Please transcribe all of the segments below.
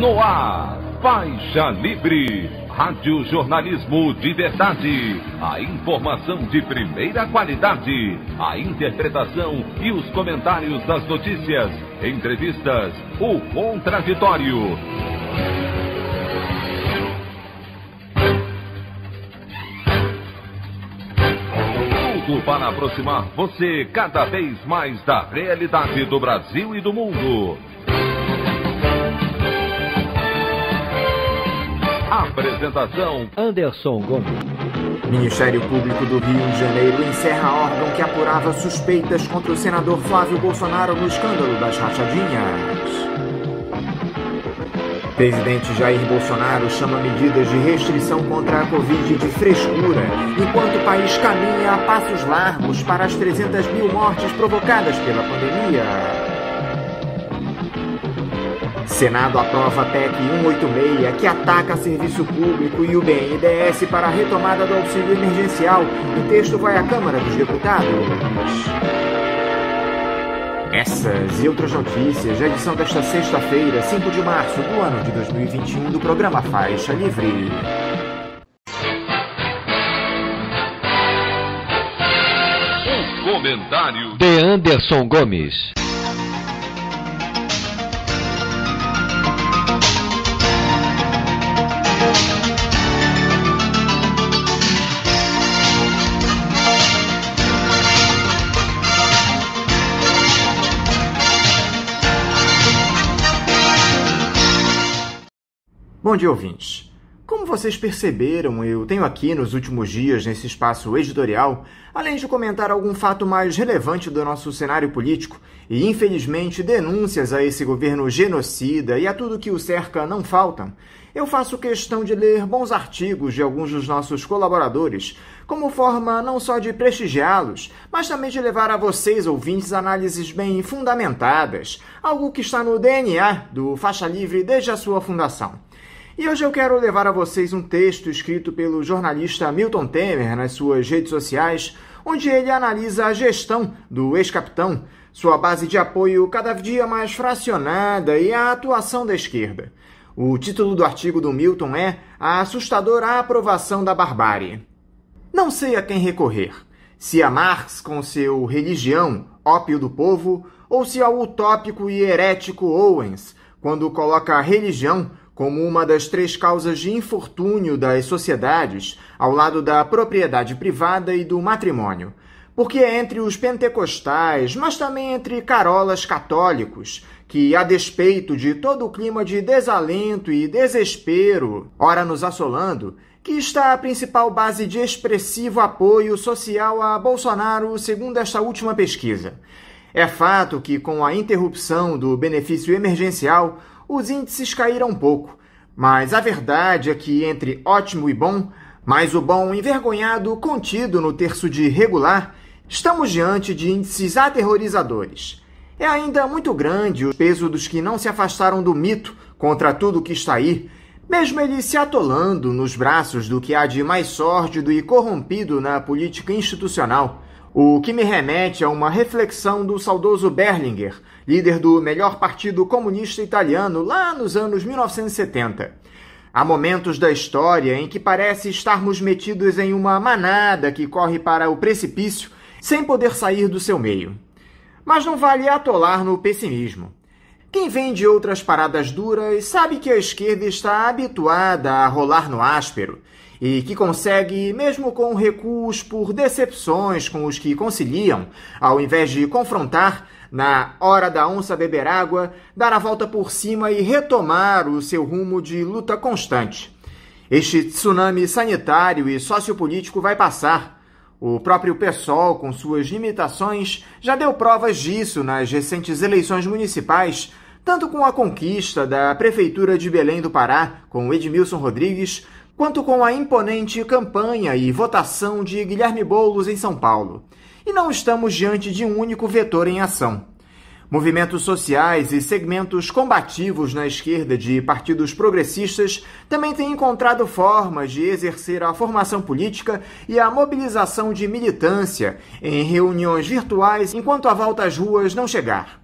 No ar, Faixa Livre, rádio jornalismo de verdade, a informação de primeira qualidade, a interpretação e os comentários das notícias, entrevistas, o contraditório. Tudo para aproximar você cada vez mais da realidade do Brasil e do mundo. Apresentação: Anderson Gomes. Ministério Público do Rio de Janeiro encerra órgão que apurava suspeitas contra o senador Flávio Bolsonaro no escândalo das rachadinhas. Presidente Jair Bolsonaro chama medidas de restrição contra a Covid de frescura, enquanto o país caminha a passos largos para as 300 mil mortes provocadas pela pandemia. Senado aprova a PEC 186, que ataca serviço público, e o BNDES para a retomada do auxílio emergencial. O texto vai à Câmara dos Deputados. Essas e outras notícias da edição desta sexta-feira, 5 de março do ano de 2021, do programa Faixa Livre. O comentário de Anderson Gomes. Bom dia, ouvintes. Como vocês perceberam, eu tenho aqui nos últimos dias, nesse espaço editorial, além de comentar algum fato mais relevante do nosso cenário político e, infelizmente, denúncias a esse governo genocida e a tudo que o cerca não faltam, eu faço questão de ler bons artigos de alguns dos nossos colaboradores, como forma não só de prestigiá-los, mas também de levar a vocês, ouvintes, análises bem fundamentadas, algo que está no DNA do Faixa Livre desde a sua fundação. E hoje eu quero levar a vocês um texto escrito pelo jornalista Milton Temer nas suas redes sociais, onde ele analisa a gestão do ex-capitão, sua base de apoio cada dia mais fracionada e a atuação da esquerda. O título do artigo do Milton é "A assustadora aprovação da barbárie". Não sei a quem recorrer, se a Marx com seu Religião, ópio do povo, ou se ao utópico e herético Owens, quando coloca a religião como uma das três causas de infortúnio das sociedades, ao lado da propriedade privada e do matrimônio. Porque é entre os pentecostais, mas também entre carolas católicos, que, a despeito de todo o clima de desalento e desespero, ora nos assolando, que está a principal base de expressivo apoio social a Bolsonaro, segundo esta última pesquisa. É fato que, com a interrupção do benefício emergencial, os índices caíram um pouco, mas a verdade é que entre ótimo e bom, mais o bom envergonhado contido no terço de regular, estamos diante de índices aterrorizadores. É ainda muito grande o peso dos que não se afastaram do mito contra tudo que está aí, mesmo ele se atolando nos braços do que há de mais sórdido e corrompido na política institucional. O que me remete a uma reflexão do saudoso Berlinguer, líder do melhor partido comunista italiano lá nos anos 1970. Há momentos da história em que parece estarmos metidos em uma manada que corre para o precipício sem poder sair do seu meio. Mas não vale atolar no pessimismo. Quem vem de outras paradas duras sabe que a esquerda está habituada a rolar no áspero, e que consegue, mesmo com recuos por decepções com os que conciliam, ao invés de confrontar, na hora da onça beber água, dar a volta por cima e retomar o seu rumo de luta constante. Este tsunami sanitário e sociopolítico vai passar. O próprio PSOL, com suas limitações, já deu provas disso nas recentes eleições municipais, tanto com a conquista da Prefeitura de Belém do Pará, com Edmilson Rodrigues, quanto com a imponente campanha e votação de Guilherme Boulos em São Paulo. E não estamos diante de um único vetor em ação. Movimentos sociais e segmentos combativos na esquerda de partidos progressistas também têm encontrado formas de exercer a formação política e a mobilização de militância em reuniões virtuais enquanto a volta às ruas não chegar.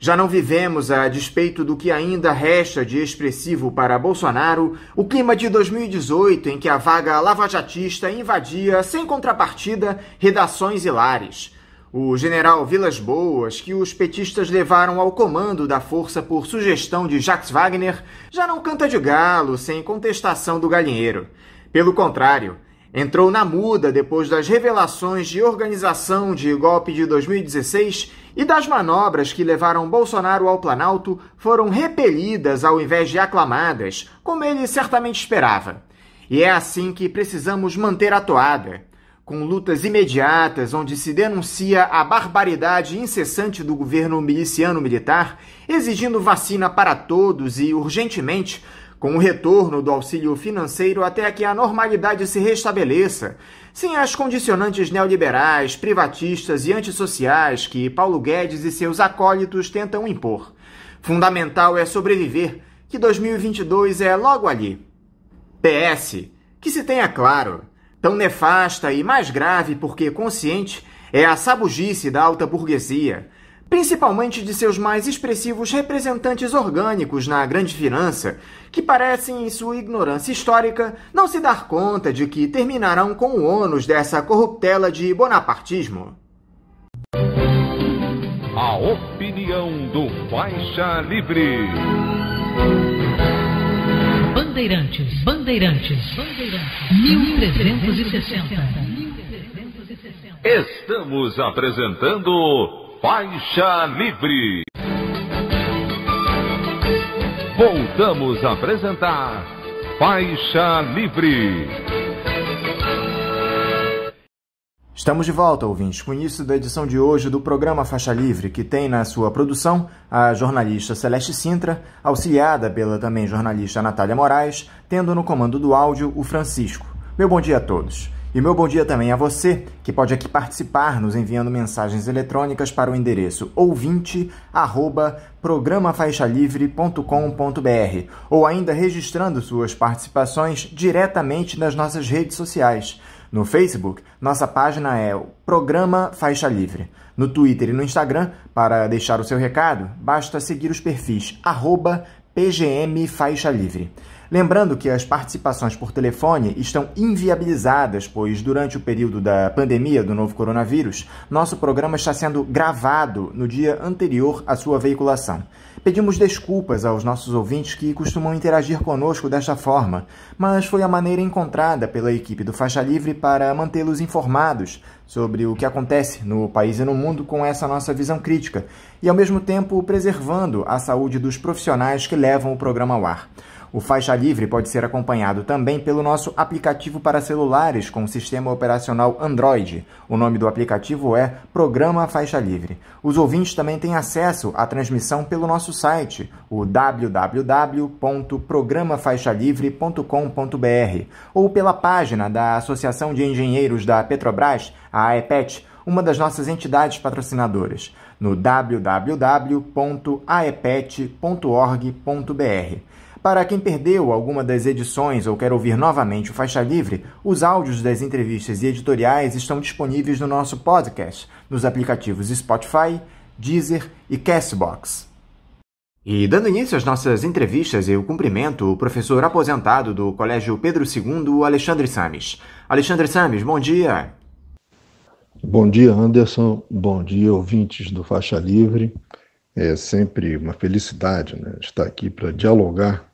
Já não vivemos, a despeito do que ainda resta de expressivo para Bolsonaro, o clima de 2018 em que a vaga lavajatista invadia, sem contrapartida, redações e lares. O general Vilas Boas, que os petistas levaram ao comando da força por sugestão de Jacques Wagner, já não canta de galo sem contestação do galinheiro. Pelo contrário, entrou na muda depois das revelações de organização de golpe de 2016 e das manobras que levaram Bolsonaro ao Planalto foram repelidas ao invés de aclamadas, como ele certamente esperava. E é assim que precisamos manter a toada, com lutas imediatas onde se denuncia a barbaridade incessante do governo miliciano-militar, exigindo vacina para todos e, urgentemente, com o retorno do auxílio financeiro até que a normalidade se restabeleça, sem as condicionantes neoliberais, privatistas e antissociais que Paulo Guedes e seus acólitos tentam impor. Fundamental é sobreviver, que 2022 é logo ali. PS, que se tenha claro, tão nefasta e mais grave porque consciente, é a sabugice da alta burguesia, principalmente de seus mais expressivos representantes orgânicos na grande finança, que parecem, em sua ignorância histórica, não se dar conta de que terminarão com o ônus dessa corruptela de bonapartismo. A opinião do Faixa Livre. Bandeirantes, Bandeirantes, Bandeirantes, 1360. Estamos apresentando Faixa Livre. Voltamos a apresentar Faixa Livre. Estamos de volta, ouvintes, com o início da edição de hoje do programa Faixa Livre, que tem na sua produção a jornalista Celeste Sintra, auxiliada pela também jornalista Natália Moraes, tendo no comando do áudio o Francisco. Meu bom dia a todos. E meu bom dia também a você, que pode aqui participar nos enviando mensagens eletrônicas para o endereço ouvinte@programafaixalivre.com.br ou ainda registrando suas participações diretamente nas nossas redes sociais. No Facebook, nossa página é o Programa Faixa Livre. No Twitter e no Instagram, para deixar o seu recado, basta seguir os perfis @PGM Faixa Livre. Lembrando que as participações por telefone estão inviabilizadas, pois durante o período da pandemia do novo coronavírus, nosso programa está sendo gravado no dia anterior à sua veiculação. Pedimos desculpas aos nossos ouvintes que costumam interagir conosco desta forma, mas foi a maneira encontrada pela equipe do Faixa Livre para mantê-los informados sobre o que acontece no país e no mundo com essa nossa visão crítica e, ao mesmo tempo, preservando a saúde dos profissionais que levam o programa ao ar. O Faixa Livre pode ser acompanhado também pelo nosso aplicativo para celulares com sistema operacional Android. O nome do aplicativo é Programa Faixa Livre. Os ouvintes também têm acesso à transmissão pelo nosso site, o www.programafaixalivre.com.br, ou pela página da Associação de Engenheiros da Petrobras, a AEPET, uma das nossas entidades patrocinadoras, no www.aepet.org.br. Para quem perdeu alguma das edições ou quer ouvir novamente o Faixa Livre, os áudios das entrevistas e editoriais estão disponíveis no nosso podcast, nos aplicativos Spotify, Deezer e Castbox. E dando início às nossas entrevistas, eu cumprimento o professor aposentado do Colégio Pedro II, Alexandre Samis. Alexandre Samis, bom dia! Bom dia, Anderson. Bom dia, ouvintes do Faixa Livre. É sempre uma felicidade, né, estar aqui para dialogar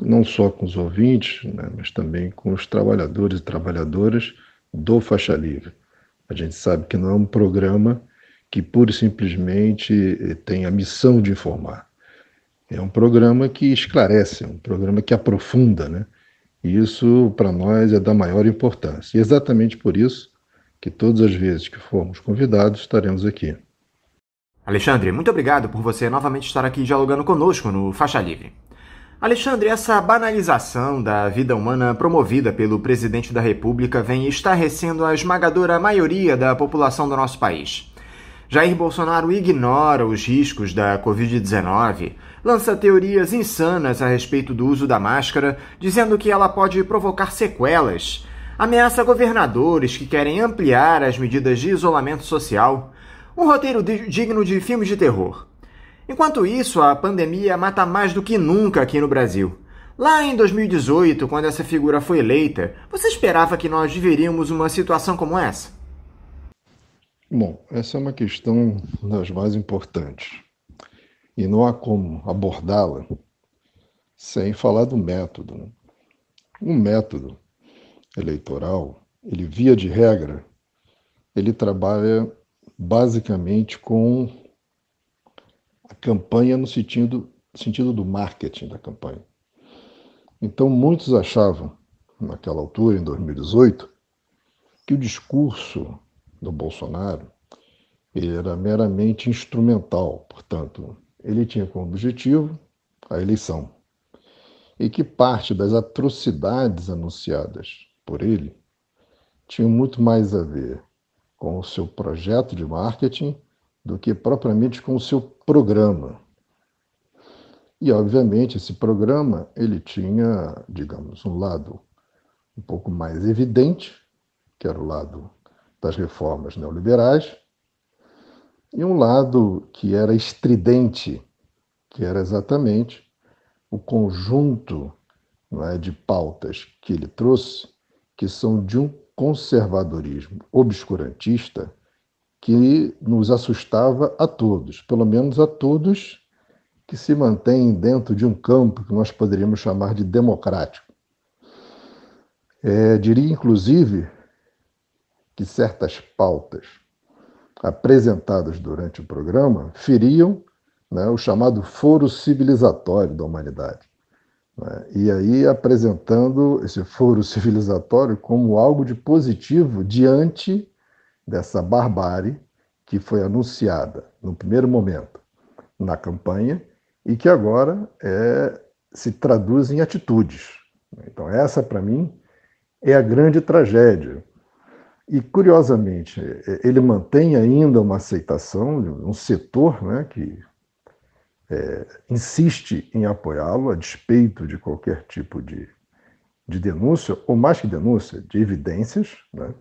não só com os ouvintes, né, mas também com os trabalhadores e trabalhadoras do Faixa Livre. A gente sabe que não é um programa que pura e simplesmente tem a missão de informar. É um programa que esclarece, é um programa que aprofunda, né? E isso, para nós, é da maior importância. E é exatamente por isso que todas as vezes que formos convidados, estaremos aqui. Alexandre, muito obrigado por você novamente estar aqui dialogando conosco no Faixa Livre. Alexandre, essa banalização da vida humana promovida pelo presidente da República vem estarrecendo a esmagadora maioria da população do nosso país. Jair Bolsonaro ignora os riscos da Covid-19, lança teorias insanas a respeito do uso da máscara, dizendo que ela pode provocar sequelas, ameaça governadores que querem ampliar as medidas de isolamento social, um roteiro digno de filmes de terror. Enquanto isso, a pandemia mata mais do que nunca aqui no Brasil. Lá em 2018, quando essa figura foi eleita, você esperava que nós viveríamos uma situação como essa? Bom, essa é uma questão das mais importantes. E não há como abordá-la sem falar do método, né? O método eleitoral, ele via de regra, ele trabalha basicamente com a campanha no sentido do marketing da campanha. Então, muitos achavam, naquela altura, em 2018, que o discurso do Bolsonaro ele era meramente instrumental. Portanto, ele tinha como objetivo a eleição. E que parte das atrocidades anunciadas por ele tinha muito mais a ver com o seu projeto de marketing do que propriamente com o seu programa. E, obviamente, esse programa ele tinha, digamos, um lado um pouco mais evidente, que era o lado das reformas neoliberais, e um lado que era estridente, que era exatamente o conjunto, não é, de pautas que ele trouxe, que são de um conservadorismo obscurantista que nos assustava a todos, pelo menos a todos que se mantém dentro de um campo que nós poderíamos chamar de democrático. Diria, inclusive, que certas pautas apresentadas durante o programa feriam, né, o chamado foro civilizatório da humanidade. Né, e aí apresentando esse foro civilizatório como algo de positivo diante dessa barbárie que foi anunciada no primeiro momento na campanha e que agora se traduz em atitudes. Então essa, para mim, é a grande tragédia. E, curiosamente, ele mantém ainda uma aceitação de um setor, né, que insiste em apoiá-lo a despeito de qualquer tipo de denúncia, ou mais que denúncia, de evidências, né?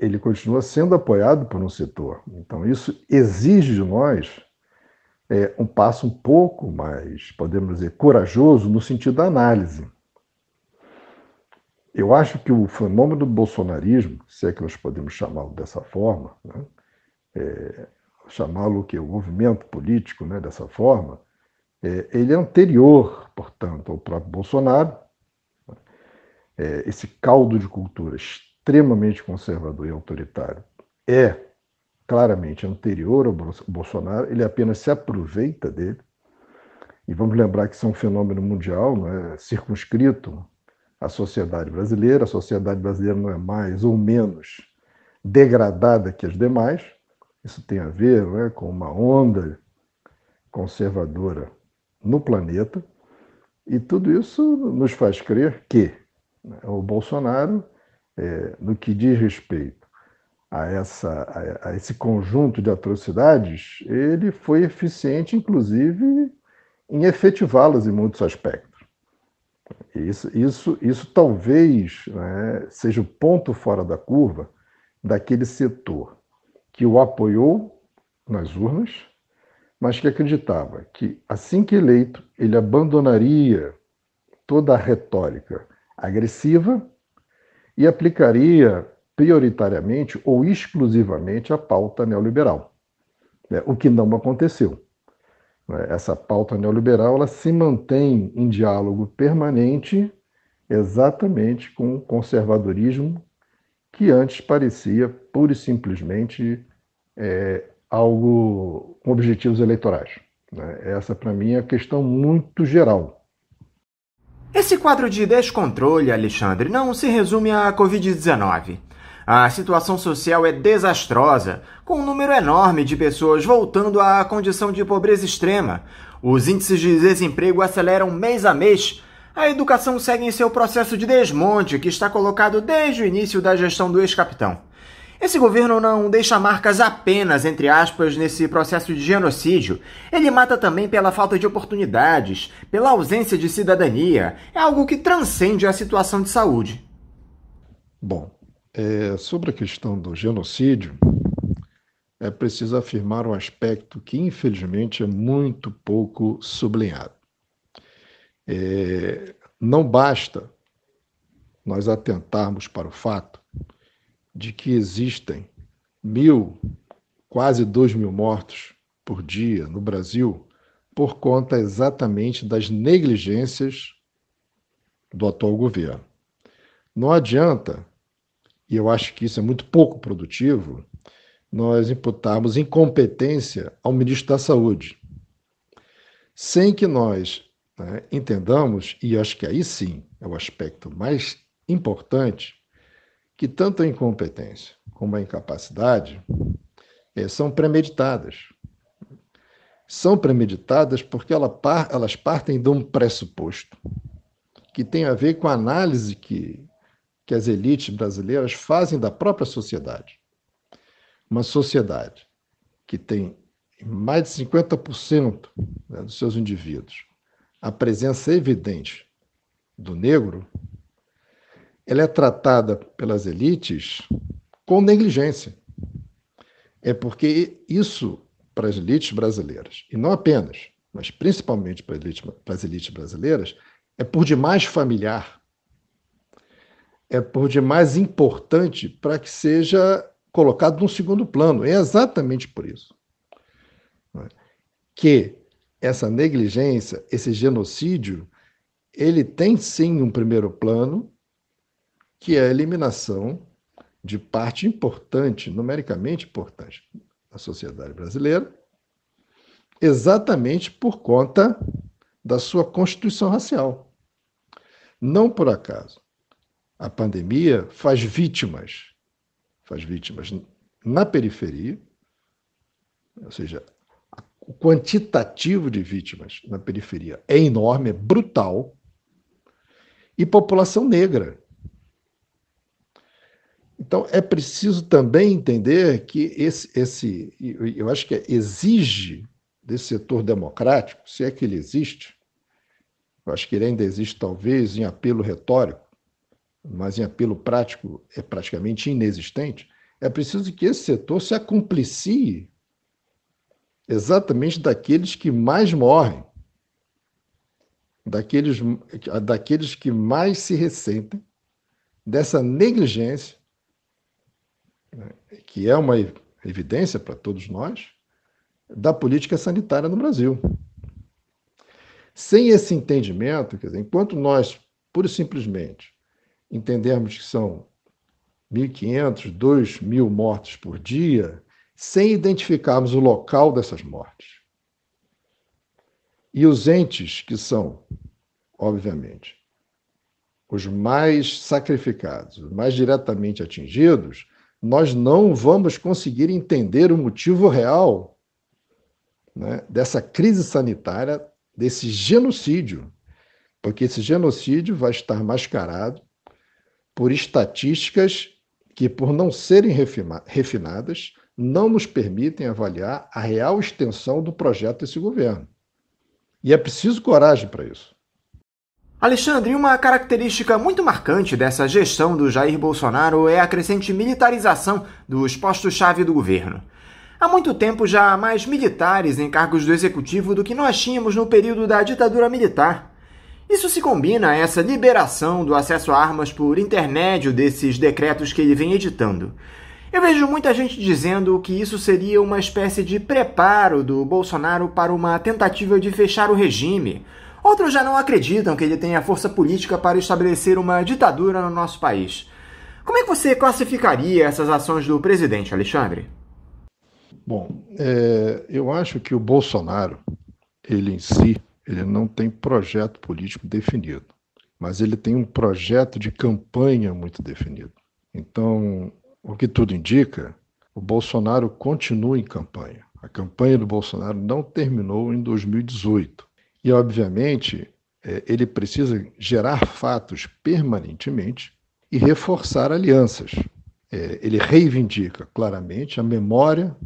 Ele continua sendo apoiado por um setor. Então, isso exige de nós um passo um pouco mais, podemos dizer, corajoso no sentido da análise. Eu acho que o fenômeno do bolsonarismo, se é que nós podemos chamá-lo dessa forma, né? Chamá-lo que o movimento político, né, dessa forma, ele é anterior, portanto, ao próprio Bolsonaro. Esse caldo de cultura extremamente conservador e autoritário é claramente anterior ao Bolsonaro, ele apenas se aproveita dele. E vamos lembrar que isso é um fenômeno mundial, não é circunscrito à sociedade brasileira. A sociedade brasileira não é mais ou menos degradada que as demais. Isso tem a ver, não é, com uma onda conservadora no planeta. E tudo isso nos faz crer que o Bolsonaro, no que diz respeito a esse conjunto de atrocidades, ele foi eficiente, inclusive, em efetivá-las em muitos aspectos. Isso talvez, né, seja o ponto fora da curva daquele setor que o apoiou nas urnas, mas que acreditava que, assim que eleito, ele abandonaria toda a retórica agressiva e aplicaria prioritariamente ou exclusivamente a pauta neoliberal, o que não aconteceu. Essa pauta neoliberal ela se mantém em diálogo permanente exatamente com o conservadorismo que antes parecia pura e simplesmente algo com objetivos eleitorais. Essa, para mim, é a questão muito geral. Esse quadro de descontrole, Alexandre, não se resume à Covid-19. A situação social é desastrosa, com um número enorme de pessoas voltando à condição de pobreza extrema. Os índices de desemprego aceleram mês a mês. A educação segue em seu processo de desmonte, que está colocado desde o início da gestão do ex-capitão. Esse governo não deixa marcas apenas, entre aspas, nesse processo de genocídio. Ele mata também pela falta de oportunidades, pela ausência de cidadania. É algo que transcende a situação de saúde. Bom, sobre a questão do genocídio, é preciso afirmar um aspecto que, infelizmente, é muito pouco sublinhado. Não basta nós atentarmos para o fato de que existem 1.000, quase 2.000 mortos por dia no Brasil por conta exatamente das negligências do atual governo. Não adianta, e eu acho que isso é muito pouco produtivo, nós imputarmos incompetência ao ministro da Saúde, sem que nós entendamos, e acho que aí sim é o aspecto mais importante, que tanto a incompetência como a incapacidade são premeditadas. São premeditadas porque elas partem de um pressuposto que tem a ver com a análise que as elites brasileiras fazem da própria sociedade. Uma sociedade que tem mais de 50% dos seus indivíduos a presença evidente do negro, ela é tratada pelas elites com negligência. É porque isso, para as elites brasileiras, e não apenas, mas principalmente para as elites brasileiras, é por demais familiar, é por demais importante para que seja colocado num segundo plano. É exatamente por isso que essa negligência, esse genocídio, ele tem sim um primeiro plano, que é a eliminação de parte importante, numericamente importante, da sociedade brasileira, exatamente por conta da sua constituição racial. Não por acaso. A pandemia faz vítimas na periferia, ou seja, o quantitativo de vítimas na periferia é enorme, é brutal, e população negra. Então, é preciso também entender que eu acho que exige desse setor democrático, se é que ele existe, eu acho que ele ainda existe talvez em apelo retórico, mas em apelo prático é praticamente inexistente, é preciso que esse setor se acumplicie exatamente daqueles que mais morrem, daqueles que mais se ressentem dessa negligência, que é uma evidência para todos nós, da política sanitária no Brasil. Sem esse entendimento, quer dizer, enquanto nós, pura e simplesmente, entendermos que são 1.500, 2.000 mortos por dia, sem identificarmos o local dessas mortes. E os entes que são, obviamente, os mais sacrificados, os mais diretamente atingidos, nós não vamos conseguir entender o motivo real, dessa crise sanitária, desse genocídio, porque esse genocídio vai estar mascarado por estatísticas que, por não serem refinadas, não nos permitem avaliar a real extensão do projeto desse governo. E é preciso coragem para isso. Alexandre, uma característica muito marcante dessa gestão do Jair Bolsonaro é a crescente militarização dos postos-chave do governo. Há muito tempo já há mais militares em cargos do executivo do que nós tínhamos no período da ditadura militar. Isso se combina a essa liberação do acesso a armas por intermédio desses decretos que ele vem editando. Eu vejo muita gente dizendo que isso seria uma espécie de preparo do Bolsonaro para uma tentativa de fechar o regime. Outros já não acreditam que ele tenha força política para estabelecer uma ditadura no nosso país. Como é que você classificaria essas ações do presidente, Alexandre? Bom, eu acho que o Bolsonaro, ele em si, ele não tem projeto político definido, mas ele tem um projeto de campanha muito definido. Então, o que tudo indica, o Bolsonaro continua em campanha. A campanha do Bolsonaro não terminou em 2018. E, obviamente, ele precisa gerar fatos permanentemente e reforçar alianças. Ele reivindica claramente a memória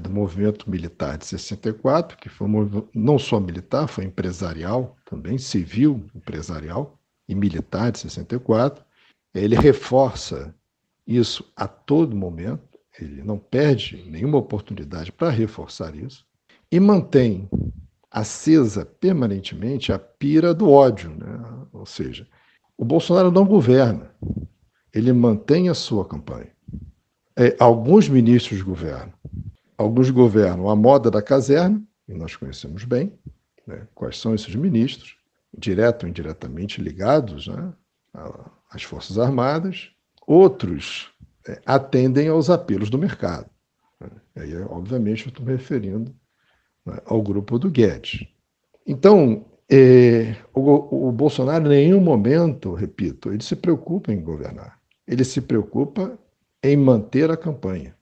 do movimento militar de 64, que foi não só militar, foi empresarial também, civil, empresarial e militar de 64. Ele reforça isso a todo momento, ele não perde nenhuma oportunidade para reforçar isso, e mantém acesa permanentemente a pira do ódio, né? Ou seja, o Bolsonaro não governa, ele mantém a sua campanha. Alguns ministros governam, alguns governam à moda da caserna, e nós conhecemos bem, né, quais são esses ministros, direto ou indiretamente ligados, né, às Forças Armadas. Outros atendem aos apelos do mercado. Aí, obviamente, eu estou me referindo ao grupo do Guedes. Então, o Bolsonaro, em nenhum momento, repito, ele se preocupa em governar. Ele se preocupa em manter a campanha.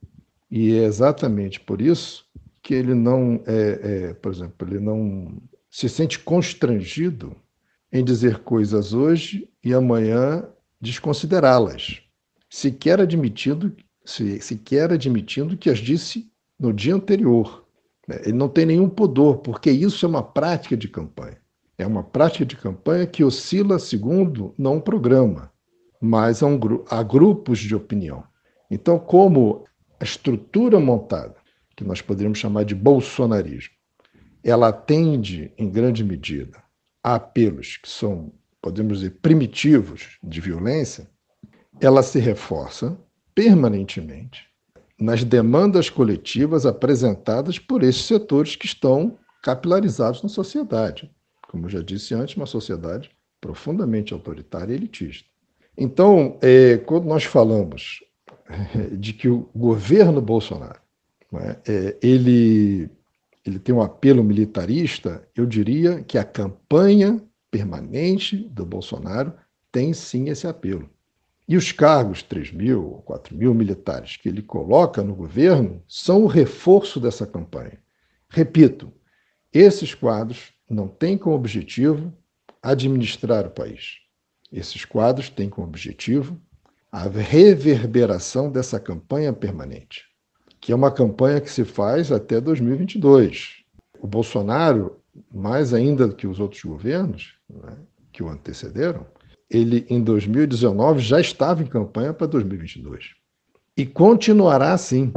E é exatamente por isso que ele não, por exemplo, ele não se sente constrangido em dizer coisas hoje e amanhã desconsiderá-las, sequer admitindo que as disse no dia anterior. Ele não tem nenhum pudor, porque isso é uma prática de campanha. É uma prática de campanha que oscila, segundo, não um programa, mas a grupos de opinião. Então, como a estrutura montada, que nós poderíamos chamar de bolsonarismo, ela atende, em grande medida, a apelos que são, podemos dizer, primitivos de violência, ela se reforça permanentemente nas demandas coletivas apresentadas por esses setores que estão capilarizados na sociedade. Como eu já disse antes, uma sociedade profundamente autoritária e elitista. Então, quando nós falamos de que o governo Bolsonaro, né, ele tem um apelo militarista, eu diria que a campanha permanente do Bolsonaro tem sim esse apelo. E os cargos, 3 mil ou 4 mil militares que ele coloca no governo, são o reforço dessa campanha. Repito, esses quadros não têm como objetivo administrar o país. Esses quadros têm como objetivo a reverberação dessa campanha permanente, que é uma campanha que se faz até 2022. O Bolsonaro, mais ainda do que os outros governos, né, que o antecederam, ele, em 2019, já estava em campanha para 2022. E continuará assim.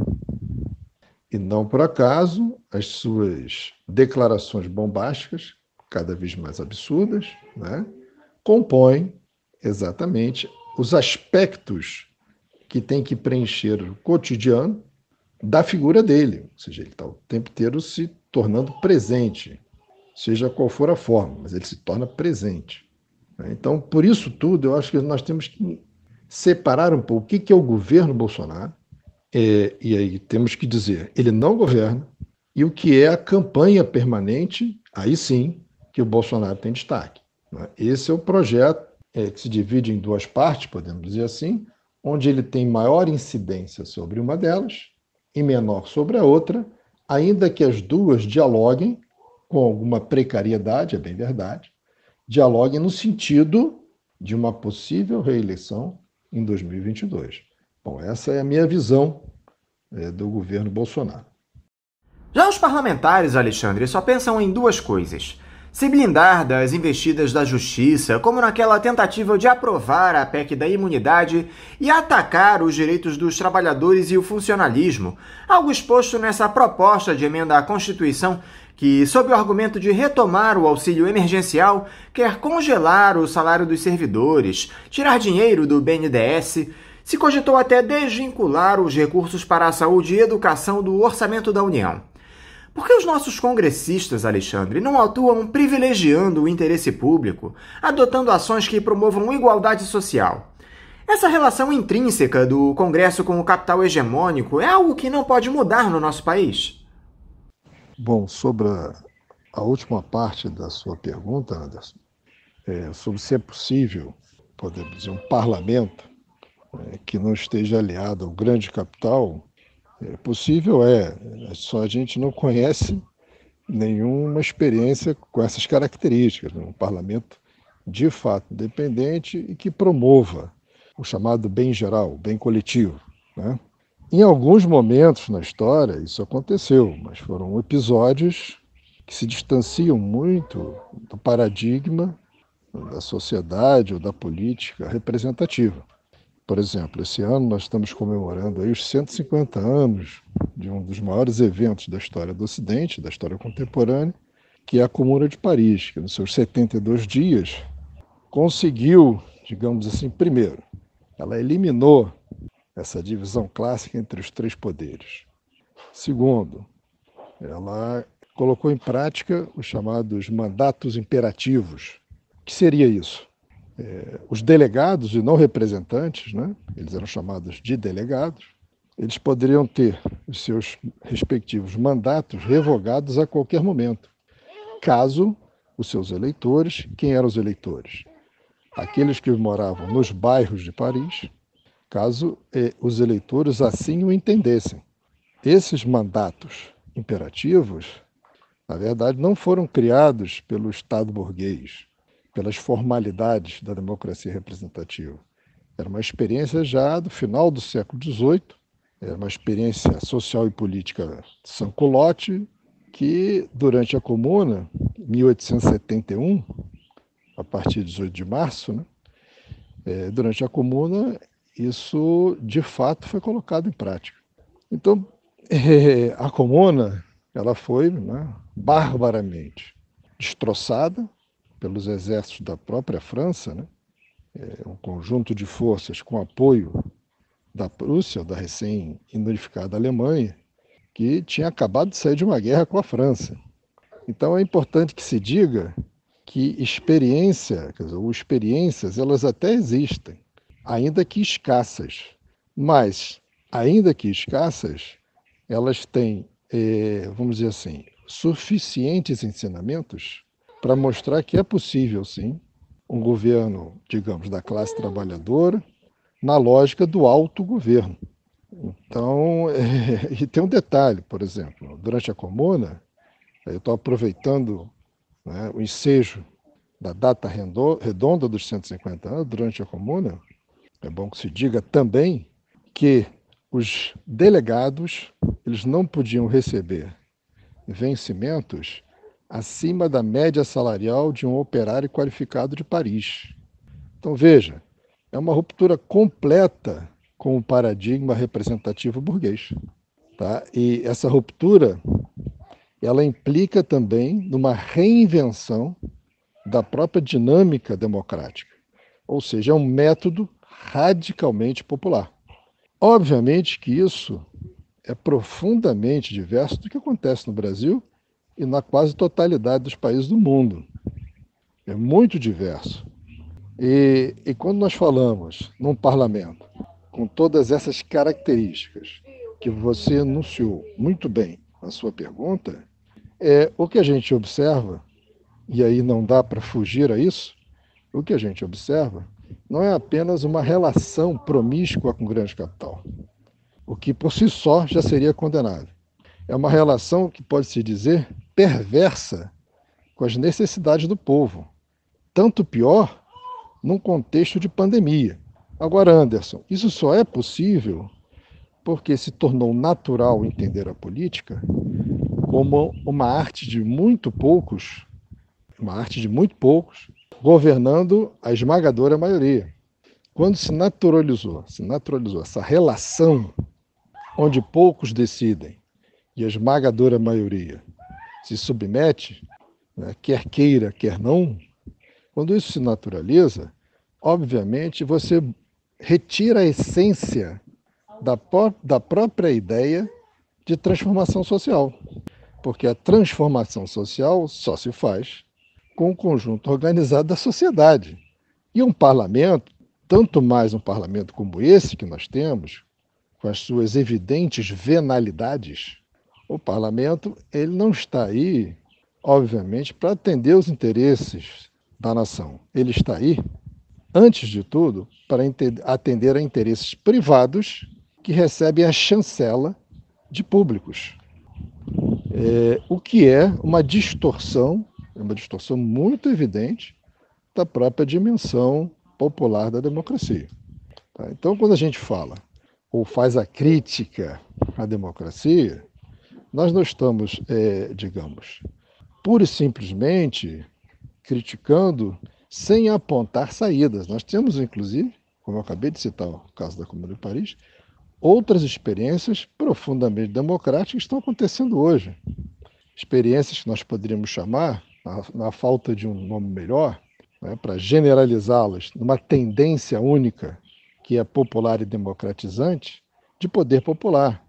E não por acaso, as suas declarações bombásticas, cada vez mais absurdas, né, compõem exatamente os aspectos que tem que preencher o cotidiano da figura dele. Ou seja, ele está o tempo inteiro se tornando presente, seja qual for a forma, mas ele se torna presente. Então, por isso tudo, eu acho que nós temos que separar um pouco o que é o governo Bolsonaro, e aí temos que dizer, ele não governa, e o que é a campanha permanente, aí sim, que o Bolsonaro tem destaque. Esse é o projeto que se divide em duas partes, podemos dizer assim, onde ele tem maior incidência sobre uma delas e menor sobre a outra, ainda que as duas dialoguem com alguma precariedade, é bem verdade, dialogue no sentido de uma possível reeleição em 2022. Bom, essa é a minha visão do governo Bolsonaro. Já os parlamentares, Alexandre, só pensam em duas coisas. Se blindar das investidas da Justiça, como naquela tentativa de aprovar a PEC da imunidade e atacar os direitos dos trabalhadores e o funcionalismo, algo exposto nessa proposta de emenda à Constituição que, sob o argumento de retomar o auxílio emergencial, quer congelar o salário dos servidores, tirar dinheiro do BNDES, se cogitou até desvincular os recursos para a saúde e educação do orçamento da União. Por que os nossos congressistas, Alexandre, não atuam privilegiando o interesse público, adotando ações que promovam igualdade social? Essa relação intrínseca do Congresso com o capital hegemônico é algo que não pode mudar no nosso país? Bom, sobre a última parte da sua pergunta, Anderson, sobre se é possível, podemos dizer, um parlamento que não esteja aliado ao grande capital, possível é, só a gente não conhece nenhuma experiência com essas características, né? Um parlamento de fato independente e que promova o chamado bem geral, o bem coletivo, né? Em alguns momentos na história isso aconteceu, mas foram episódios que se distanciam muito do paradigma da sociedade ou da política representativa. Por exemplo, esse ano nós estamos comemorando aí os 150 anos de um dos maiores eventos da história do Ocidente, da história contemporânea, que é a Comuna de Paris, que nos seus 72 dias conseguiu, digamos assim, primeiro, ela eliminou essa divisão clássica entre os três poderes. Segundo, ela colocou em prática os chamados mandatos imperativos. O que seria isso? Os delegados e não representantes, né? Eles eram chamados de delegados, eles poderiam ter os seus respectivos mandatos revogados a qualquer momento, caso os seus eleitores, quem eram os eleitores? Aqueles que moravam nos bairros de Paris, caso os eleitores assim o entendessem. Esses mandatos imperativos, na verdade, não foram criados pelo Estado burguês, pelas formalidades da democracia representativa. Era uma experiência já do final do século XVIII, era uma experiência social e política sanculote, que durante a Comuna, 1871, a partir de 18 de março, né, durante a Comuna, isso de fato foi colocado em prática. Então, a Comuna ela foi, né, barbaramente destroçada pelos exércitos da própria França, né? Um conjunto de forças com apoio da Prússia, da recém-unificada Alemanha, que tinha acabado de sair de uma guerra com a França. Então é importante que se diga que experiências, elas até existem, ainda que escassas. Mas, ainda que escassas, elas têm, vamos dizer assim, suficientes ensinamentos para mostrar que é possível, sim, um governo, digamos, da classe trabalhadora, na lógica do autogoverno. Então, e tem um detalhe, por exemplo, durante a Comuna, eu estou aproveitando, né, o ensejo da data redonda dos 150 anos, durante a Comuna, é bom que se diga também que os delegados eles não podiam receber vencimentos acima da média salarial de um operário qualificado de Paris. Então, veja, é uma ruptura completa com o paradigma representativo burguês. Tá? E essa ruptura, ela implica também numa reinvenção da própria dinâmica democrática, ou seja, é um método radicalmente popular. Obviamente que isso é profundamente diverso do que acontece no Brasil e na quase totalidade dos países do mundo. É muito diverso. E quando nós falamos num parlamento com todas essas características que você enunciou muito bem na sua pergunta, o que a gente observa, e aí não dá para fugir a isso, o que a gente observa não é apenas uma relação promíscua com o grande capital, o que por si só já seria condenável. É uma relação que pode-se dizer perversa com as necessidades do povo, tanto pior num contexto de pandemia. Agora, Anderson, isso só é possível porque se tornou natural entender a política como uma arte de muito poucos, governando a esmagadora maioria. Quando se naturalizou essa relação onde poucos decidem e a esmagadora maioria se submete, né, quer queira, quer não, quando isso se naturaliza, obviamente você retira a essência da própria ideia de transformação social, porque a transformação social só se faz com o conjunto organizado da sociedade. E um parlamento, tanto mais um parlamento como esse que nós temos, com as suas evidentes venalidades, o parlamento ele não está aí, obviamente, para atender os interesses da nação. Ele está aí, antes de tudo, para atender a interesses privados que recebem a chancela de públicos. O que é uma distorção muito evidente da própria dimensão popular da democracia. Tá? Então, quando a gente fala ou faz a crítica à democracia, nós não estamos, digamos, pura e simplesmente criticando sem apontar saídas. Nós temos, inclusive, como eu acabei de citar o caso da Comuna de Paris, outras experiências profundamente democráticas estão acontecendo hoje. Experiências que nós poderíamos chamar, na falta de um nome melhor, né, para generalizá-las, numa tendência única, que é popular e democratizante, de poder popular.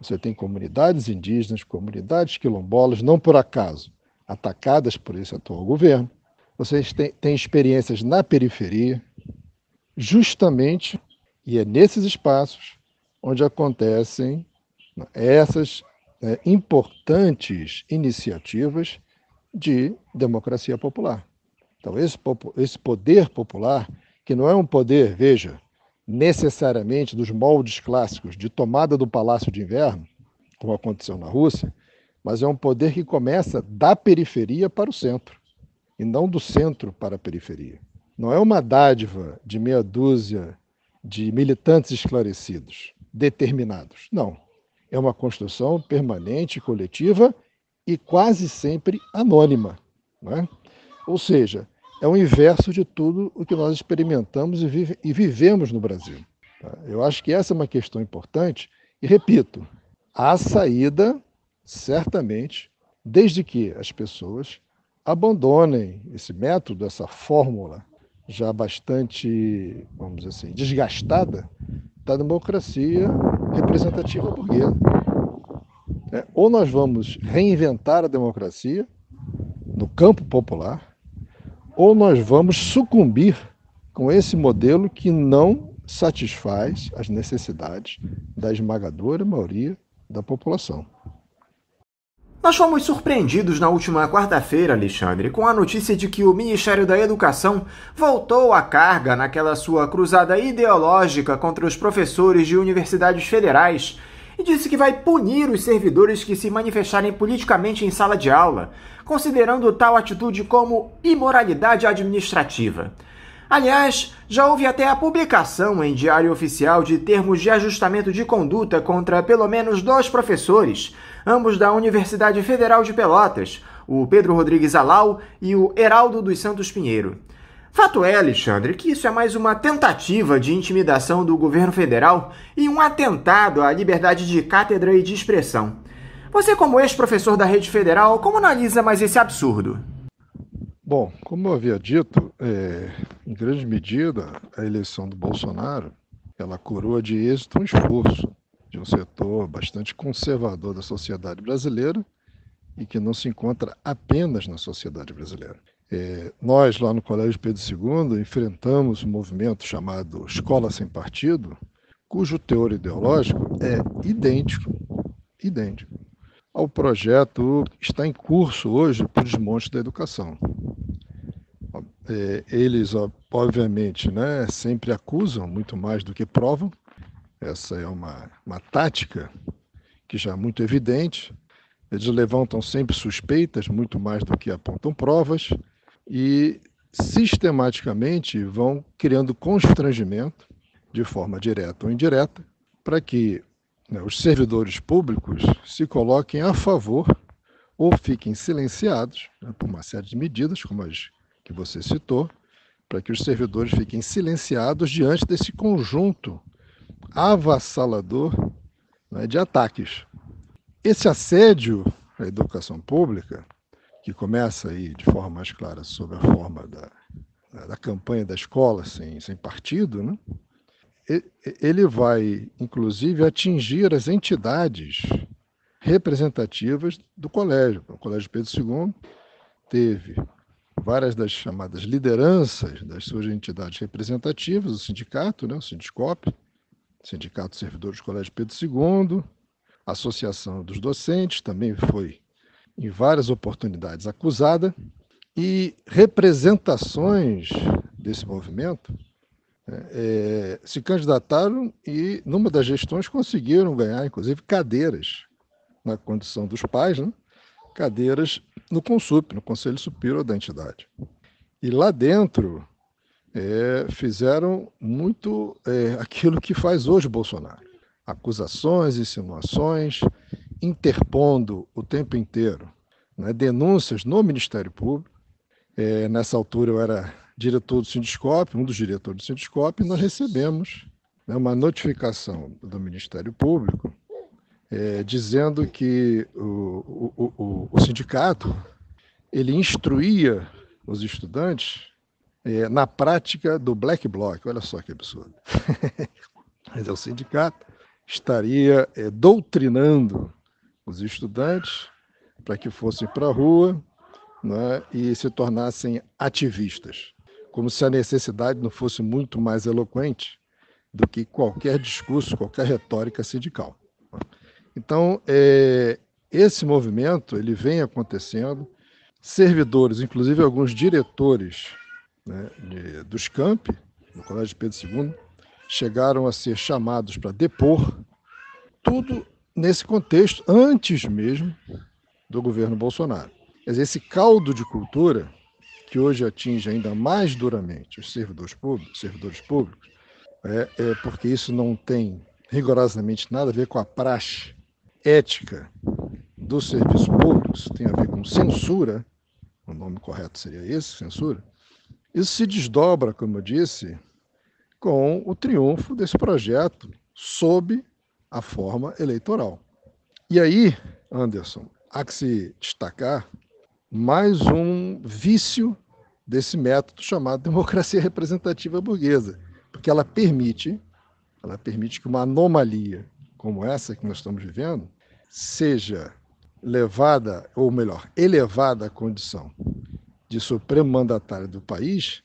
Você tem comunidades indígenas, comunidades quilombolas, não por acaso, atacadas por esse atual governo. Você tem experiências na periferia, justamente, e é nesses espaços onde acontecem essas importantes iniciativas de democracia popular. Então, esse poder popular, que não é um poder, veja, necessariamente dos moldes clássicos de tomada do Palácio de Inverno, como aconteceu na Rússia, mas é um poder que começa da periferia para o centro, e não do centro para a periferia. Não é uma dádiva de meia dúzia de militantes esclarecidos, determinados. Não. É uma construção permanente, coletiva e quase sempre anônima, né? Ou seja, é o inverso de tudo o que nós experimentamos e vivemos no Brasil. Eu acho que essa é uma questão importante e, repito, há saída, certamente, desde que as pessoas abandonem esse método, essa fórmula já bastante, vamos dizer assim, desgastada da democracia representativa burguesa. Ou nós vamos reinventar a democracia no campo popular, ou nós vamos sucumbir com esse modelo que não satisfaz as necessidades da esmagadora maioria da população. Nós fomos surpreendidos na última quarta-feira, Alexandre, com a notícia de que o Ministério da Educação voltou à carga naquela sua cruzada ideológica contra os professores de universidades federais, e disse que vai punir os servidores que se manifestarem politicamente em sala de aula, considerando tal atitude como imoralidade administrativa. Aliás, já houve até a publicação em Diário Oficial de termos de ajustamento de conduta contra pelo menos 2 professores, ambos da Universidade Federal de Pelotas, o Pedro Rodrigues Alau e o Heraldo dos Santos Pinheiro. Fato é, Alexandre, que isso é mais uma tentativa de intimidação do governo federal e um atentado à liberdade de cátedra e de expressão. Você, como ex-professor da rede federal, como analisa mais esse absurdo? Bom, como eu havia dito, em grande medida, a eleição do Bolsonaro, ela coroa de êxito um esforço de um setor bastante conservador da sociedade brasileira e que não se encontra apenas na sociedade brasileira. Nós, lá no Colégio Pedro II, enfrentamos um movimento chamado Escola Sem Partido, cujo teor ideológico é idêntico ao projeto que está em curso hoje para o desmonte da educação. Eles, obviamente, né, sempre acusam muito mais do que provam. Essa é uma tática que já é muito evidente. Eles levantam sempre suspeitas, muito mais do que apontam provas, e sistematicamente vão criando constrangimento, de forma direta ou indireta, para que os servidores públicos se coloquem a favor ou fiquem silenciados, por uma série de medidas, como as que você citou, para que os servidores fiquem silenciados diante desse conjunto avassalador, de ataques. Esse assédio à educação pública, que começa aí de forma mais clara sob a forma da campanha da escola sem partido, né? Ele vai, inclusive, atingir as entidades representativas do colégio. O Colégio Pedro II teve várias das chamadas lideranças das suas entidades representativas, o sindicato, né? O Sindiscop, Sindicato dos Servidores do Colégio Pedro II, a Associação dos Docentes, também foi em várias oportunidades acusada, e representações desse movimento se candidataram e, numa das gestões, conseguiram ganhar, inclusive, cadeiras na condição dos pais, né? Cadeiras no CONSUP, no Conselho Superior da entidade. E lá dentro fizeram muito aquilo que faz hoje o Bolsonaro. Acusações, insinuações, interpondo o tempo inteiro, né, denúncias no Ministério Público. Nessa altura eu era diretor do Sindiscop, um dos diretores do Sindiscop, nós recebemos, né, uma notificação do Ministério Público dizendo que o sindicato ele instruía os estudantes na prática do black bloc. Olha só que absurdo. Mas o sindicato estaria doutrinando os estudantes para que fossem para a rua, né, e se tornassem ativistas, como se a necessidade não fosse muito mais eloquente do que qualquer discurso, qualquer retórica sindical. Então, esse movimento ele vem acontecendo, servidores, inclusive alguns diretores, né, dos campi, do Colégio Pedro II, chegaram a ser chamados para depor, tudo nesse contexto, antes mesmo do governo Bolsonaro. Quer dizer, esse caldo de cultura, que hoje atinge ainda mais duramente os servidores públicos, porque isso não tem rigorosamente nada a ver com a praxe ética do serviço público, isso tem a ver com censura, o nome correto seria esse, censura. Isso se desdobra, como eu disse, com o triunfo desse projeto sob a forma eleitoral. E aí, Anderson, há que se destacar mais um vício desse método chamado democracia representativa burguesa, porque ela permite que uma anomalia como essa que nós estamos vivendo seja levada, ou melhor, elevada à condição de supremo mandatário do país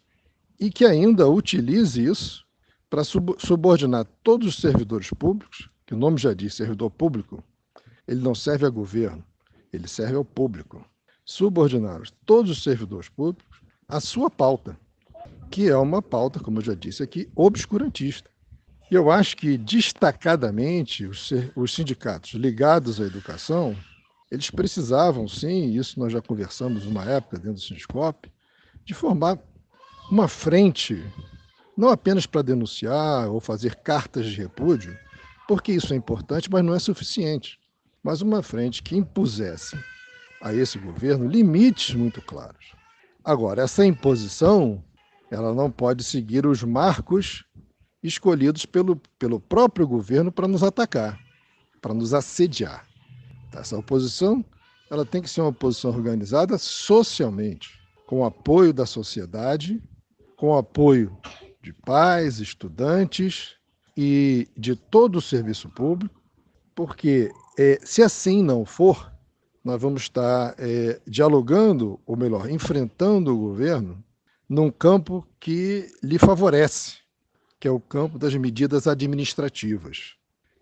e que ainda utilize isso para subordinar todos os servidores públicos, que o nome já diz, servidor público, ele não serve a governo, ele serve ao público. Subordinar todos os servidores públicos à sua pauta, que é uma pauta, como eu já disse aqui, obscurantista. E eu acho que, destacadamente, os sindicatos ligados à educação, eles precisavam, sim, isso nós já conversamos numa época dentro do Sindiscop, de formar uma frente, não apenas para denunciar ou fazer cartas de repúdio, porque isso é importante, mas não é suficiente, mas uma frente que impusesse a esse governo limites muito claros. Agora, essa imposição, ela não pode seguir os marcos escolhidos pelo próprio governo para nos atacar, para nos assediar. Essa oposição, ela tem que ser uma oposição organizada socialmente, com o apoio da sociedade, com o apoio de pais, estudantes e de todo o serviço público, porque se assim não for, nós vamos estar dialogando, ou melhor, enfrentando o governo num campo que lhe favorece, que é o campo das medidas administrativas.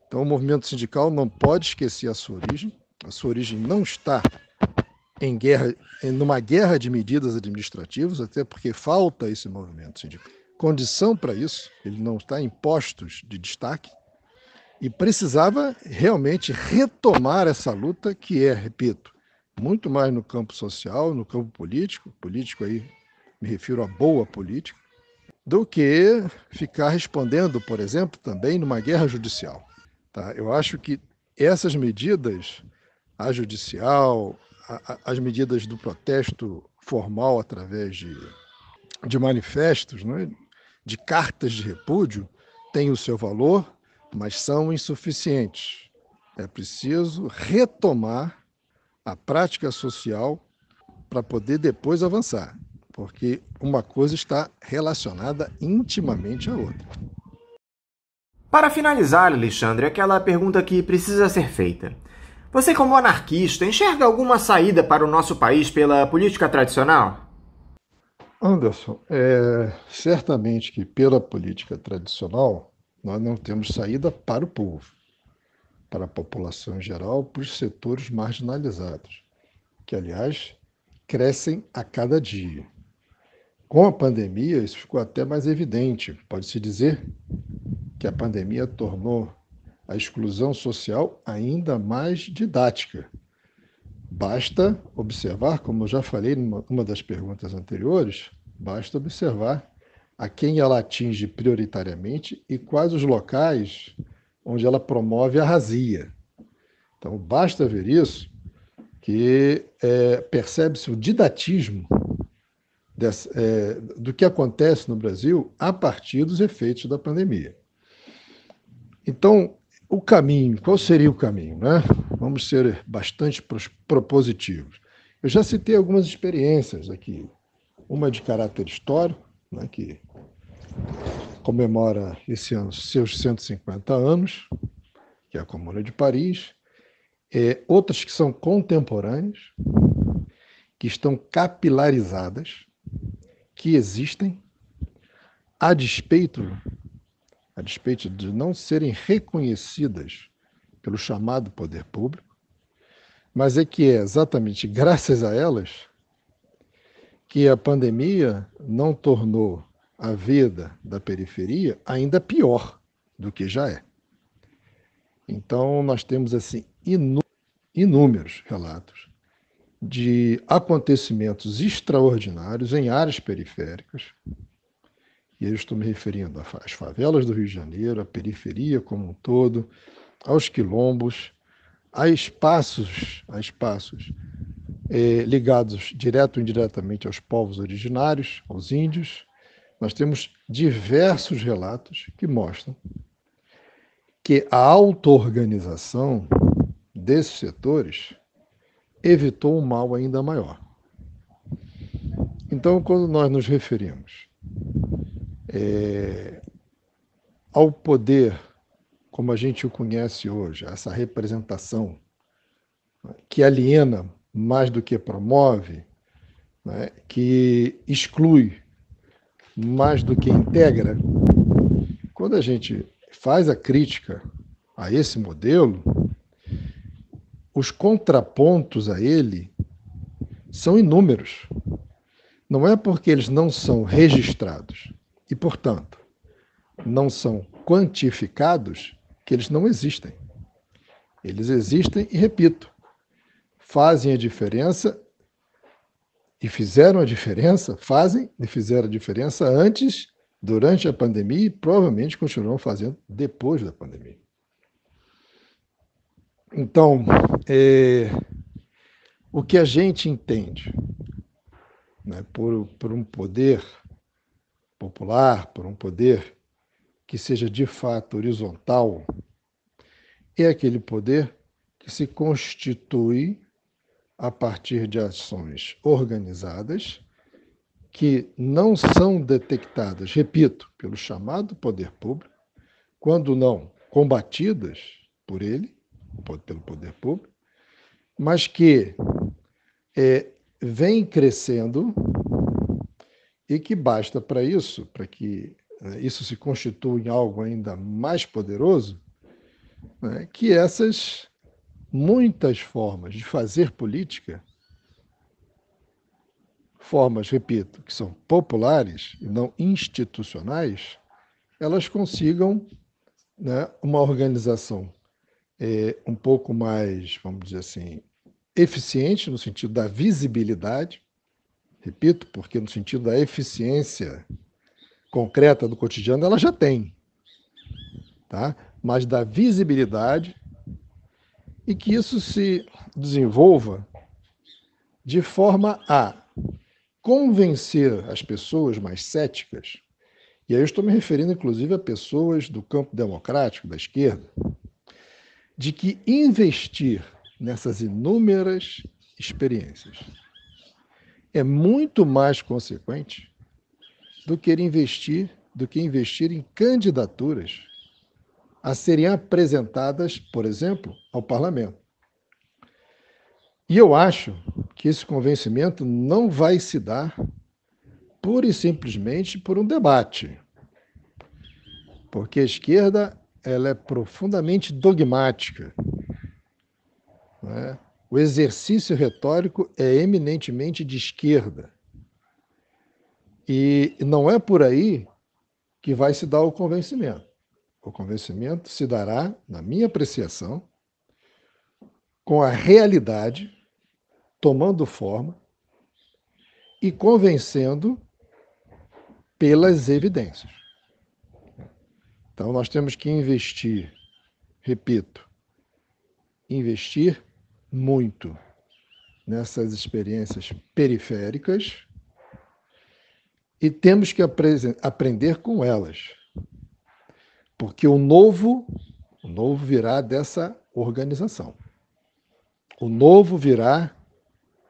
Então, o movimento sindical não pode esquecer a sua origem. A sua origem não está numa guerra de medidas administrativas, até porque falta esse movimento sindical. Condição para isso, ele não está em postos de destaque, e precisava realmente retomar essa luta que é, repito, muito mais no campo social, no campo político aí me refiro à boa política, do que ficar respondendo, por exemplo, também numa guerra judicial. Tá? Eu acho que essas medidas, a judicial, as medidas do protesto formal através de manifestos, né, de cartas de repúdio, têm o seu valor, mas são insuficientes. É preciso retomar a prática social para poder depois avançar, porque uma coisa está relacionada intimamente à outra. Para finalizar, Alexandre, aquela pergunta que precisa ser feita. Você, como anarquista, enxerga alguma saída para o nosso país pela política tradicional? Anderson, certamente que pela política tradicional nós não temos saída para o povo, para a população em geral, para os setores marginalizados, que, aliás, crescem a cada dia. Com a pandemia, isso ficou até mais evidente. Pode-se dizer que a pandemia tornou a exclusão social ainda mais didática. Basta observar, como eu já falei numa das perguntas anteriores, basta observar a quem ela atinge prioritariamente e quais os locais onde ela promove a razia. Então, basta ver isso que percebe-se o didatismo do que acontece no Brasil a partir dos efeitos da pandemia. Então, o caminho, qual seria o caminho, né? Vamos ser bastante propositivos. Eu já citei algumas experiências aqui, uma de caráter histórico, né, que comemora esse ano seus 150 anos, que é a Comuna de Paris, outras que são contemporâneas, que estão capilarizadas, que existem, a despeito de não serem reconhecidas pelo chamado poder público, mas é que é exatamente graças a elas que a pandemia não tornou a vida da periferia ainda pior do que já é. Então, nós temos assim inúmeros relatos de acontecimentos extraordinários em áreas periféricas, e eu estou me referindo às favelas do Rio de Janeiro, à periferia como um todo, aos quilombos, a espaços ligados direto ou indiretamente aos povos originários, aos índios. Nós temos diversos relatos que mostram que a auto-organização desses setores evitou um mal ainda maior. Então, quando nós nos referimos ao poder, como a gente o conhece hoje, essa representação que aliena mais do que promove, né, que exclui mais do que integra, quando a gente faz a crítica a esse modelo, os contrapontos a ele são inúmeros. Não é porque eles não são registrados e, portanto, não são quantificados que eles não existem. Eles existem e, repito, fazem a diferença e fizeram a diferença, fazem e fizeram a diferença antes, durante a pandemia e provavelmente continuarão fazendo depois da pandemia. Então, o que a gente entende, né, por um poder popular, por um poder que seja de fato horizontal, é aquele poder que se constitui a partir de ações organizadas que não são detectadas, repito, pelo chamado poder público, quando não combatidas por ele, pelo poder público, mas que vem crescendo e que basta para isso, para que isso se constitua em algo ainda mais poderoso, né, que essas muitas formas de fazer política, formas, repito, que são populares e não institucionais, elas consigam, né, uma organização um pouco mais, vamos dizer assim, eficiente no sentido da visibilidade, repito, porque no sentido da eficiência concreta do cotidiano ela já tem, tá? Mas da visibilidade, e que isso se desenvolva de forma a convencer as pessoas mais céticas, e aí eu estou me referindo inclusive a pessoas do campo democrático, da esquerda, de que investir nessas inúmeras experiências é muito mais consequente do que investir em candidaturas a serem apresentadas, por exemplo, ao parlamento. E eu acho que esse convencimento não vai se dar pura e simplesmente por um debate, porque a esquerda ela é profundamente dogmática, né? O exercício retórico é eminentemente de esquerda. E não é por aí que vai se dar o convencimento. O convencimento se dará, na minha apreciação, com a realidade tomando forma e convencendo pelas evidências. Então, nós temos que investir, repito, investir muito nessas experiências periféricas e temos que aprender com elas, porque o novo virá dessa organização. O novo virá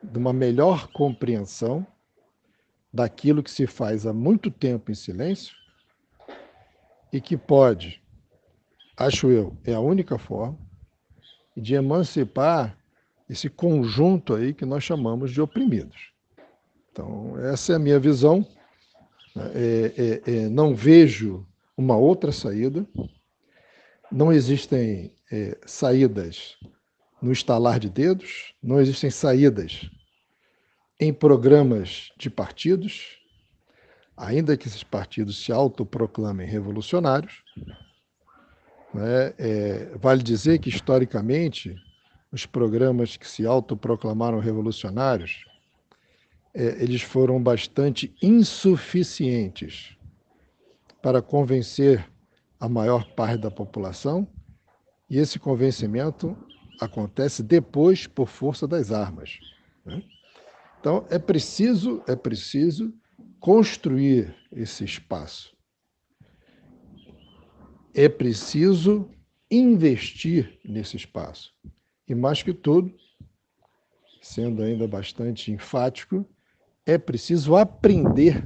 de uma melhor compreensão daquilo que se faz há muito tempo em silêncio e que pode, acho eu, é a única forma de emancipar esse conjunto aí que nós chamamos de oprimidos. Então, essa é a minha visão. Não vejo uma outra saída. Não existem saídas no estalar de dedos, não existem saídas em programas de partidos, ainda que esses partidos se autoproclamem revolucionários. Vale dizer que, historicamente, os programas que se autoproclamaram revolucionários, eles foram bastante insuficientes para convencer a maior parte da população, e esse convencimento acontece depois por força das armas, né? Então, é preciso construir esse espaço. É preciso investir nesse espaço. E, mais que tudo, sendo ainda bastante enfático, é preciso aprender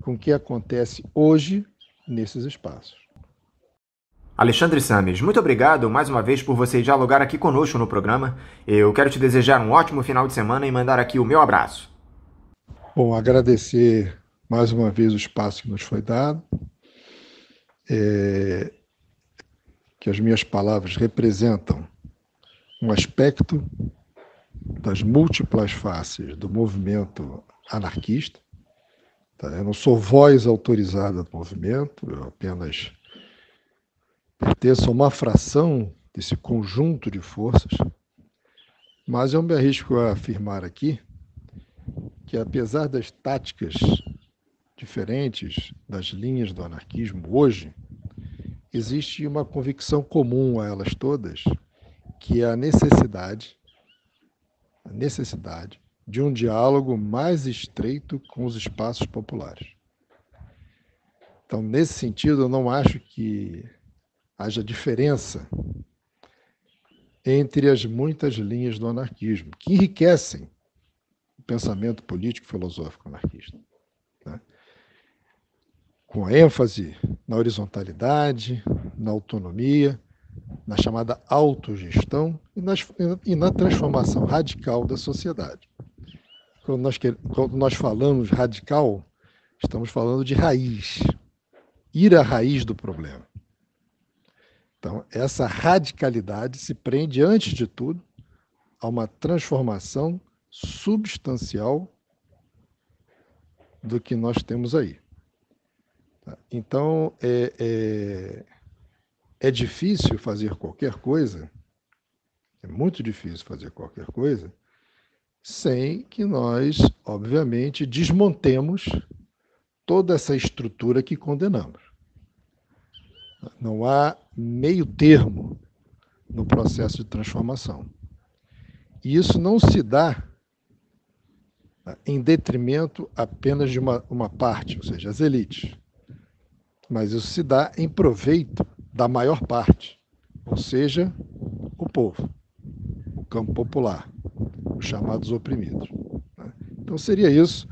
com o que acontece hoje nesses espaços. Alexandre Samis, muito obrigado mais uma vez por você dialogar aqui conosco no programa. Eu quero te desejar um ótimo final de semana e mandar aqui o meu abraço. Bom, agradecer mais uma vez o espaço que nos foi dado. Que as minhas palavras representam um aspecto das múltiplas faces do movimento anarquista. Tá? Eu não sou voz autorizada do movimento, eu apenas pertenço a uma fração desse conjunto de forças, mas eu me arrisco a afirmar aqui que, apesar das táticas diferentes das linhas do anarquismo hoje, existe uma convicção comum a elas todas, que é a necessidade de um diálogo mais estreito com os espaços populares. Então, nesse sentido, eu não acho que haja diferença entre as muitas linhas do anarquismo, que enriquecem o pensamento político e filosófico anarquista, né? Com ênfase na horizontalidade, na autonomia, na chamada autogestão e na transformação radical da sociedade. Quando nós falamos radical, estamos falando de raiz, ir à raiz do problema. Então, essa radicalidade se prende, antes de tudo, a uma transformação substancial do que nós temos aí. Então, é difícil fazer qualquer coisa, é muito difícil fazer qualquer coisa, sem que nós, obviamente, desmontemos toda essa estrutura que condenamos. Não há meio termo no processo de transformação. E isso não se dá em detrimento apenas de uma parte, ou seja, as elites, mas isso se dá em proveito da maior parte, ou seja, o povo, o campo popular, os chamados oprimidos, né? Então seria isso.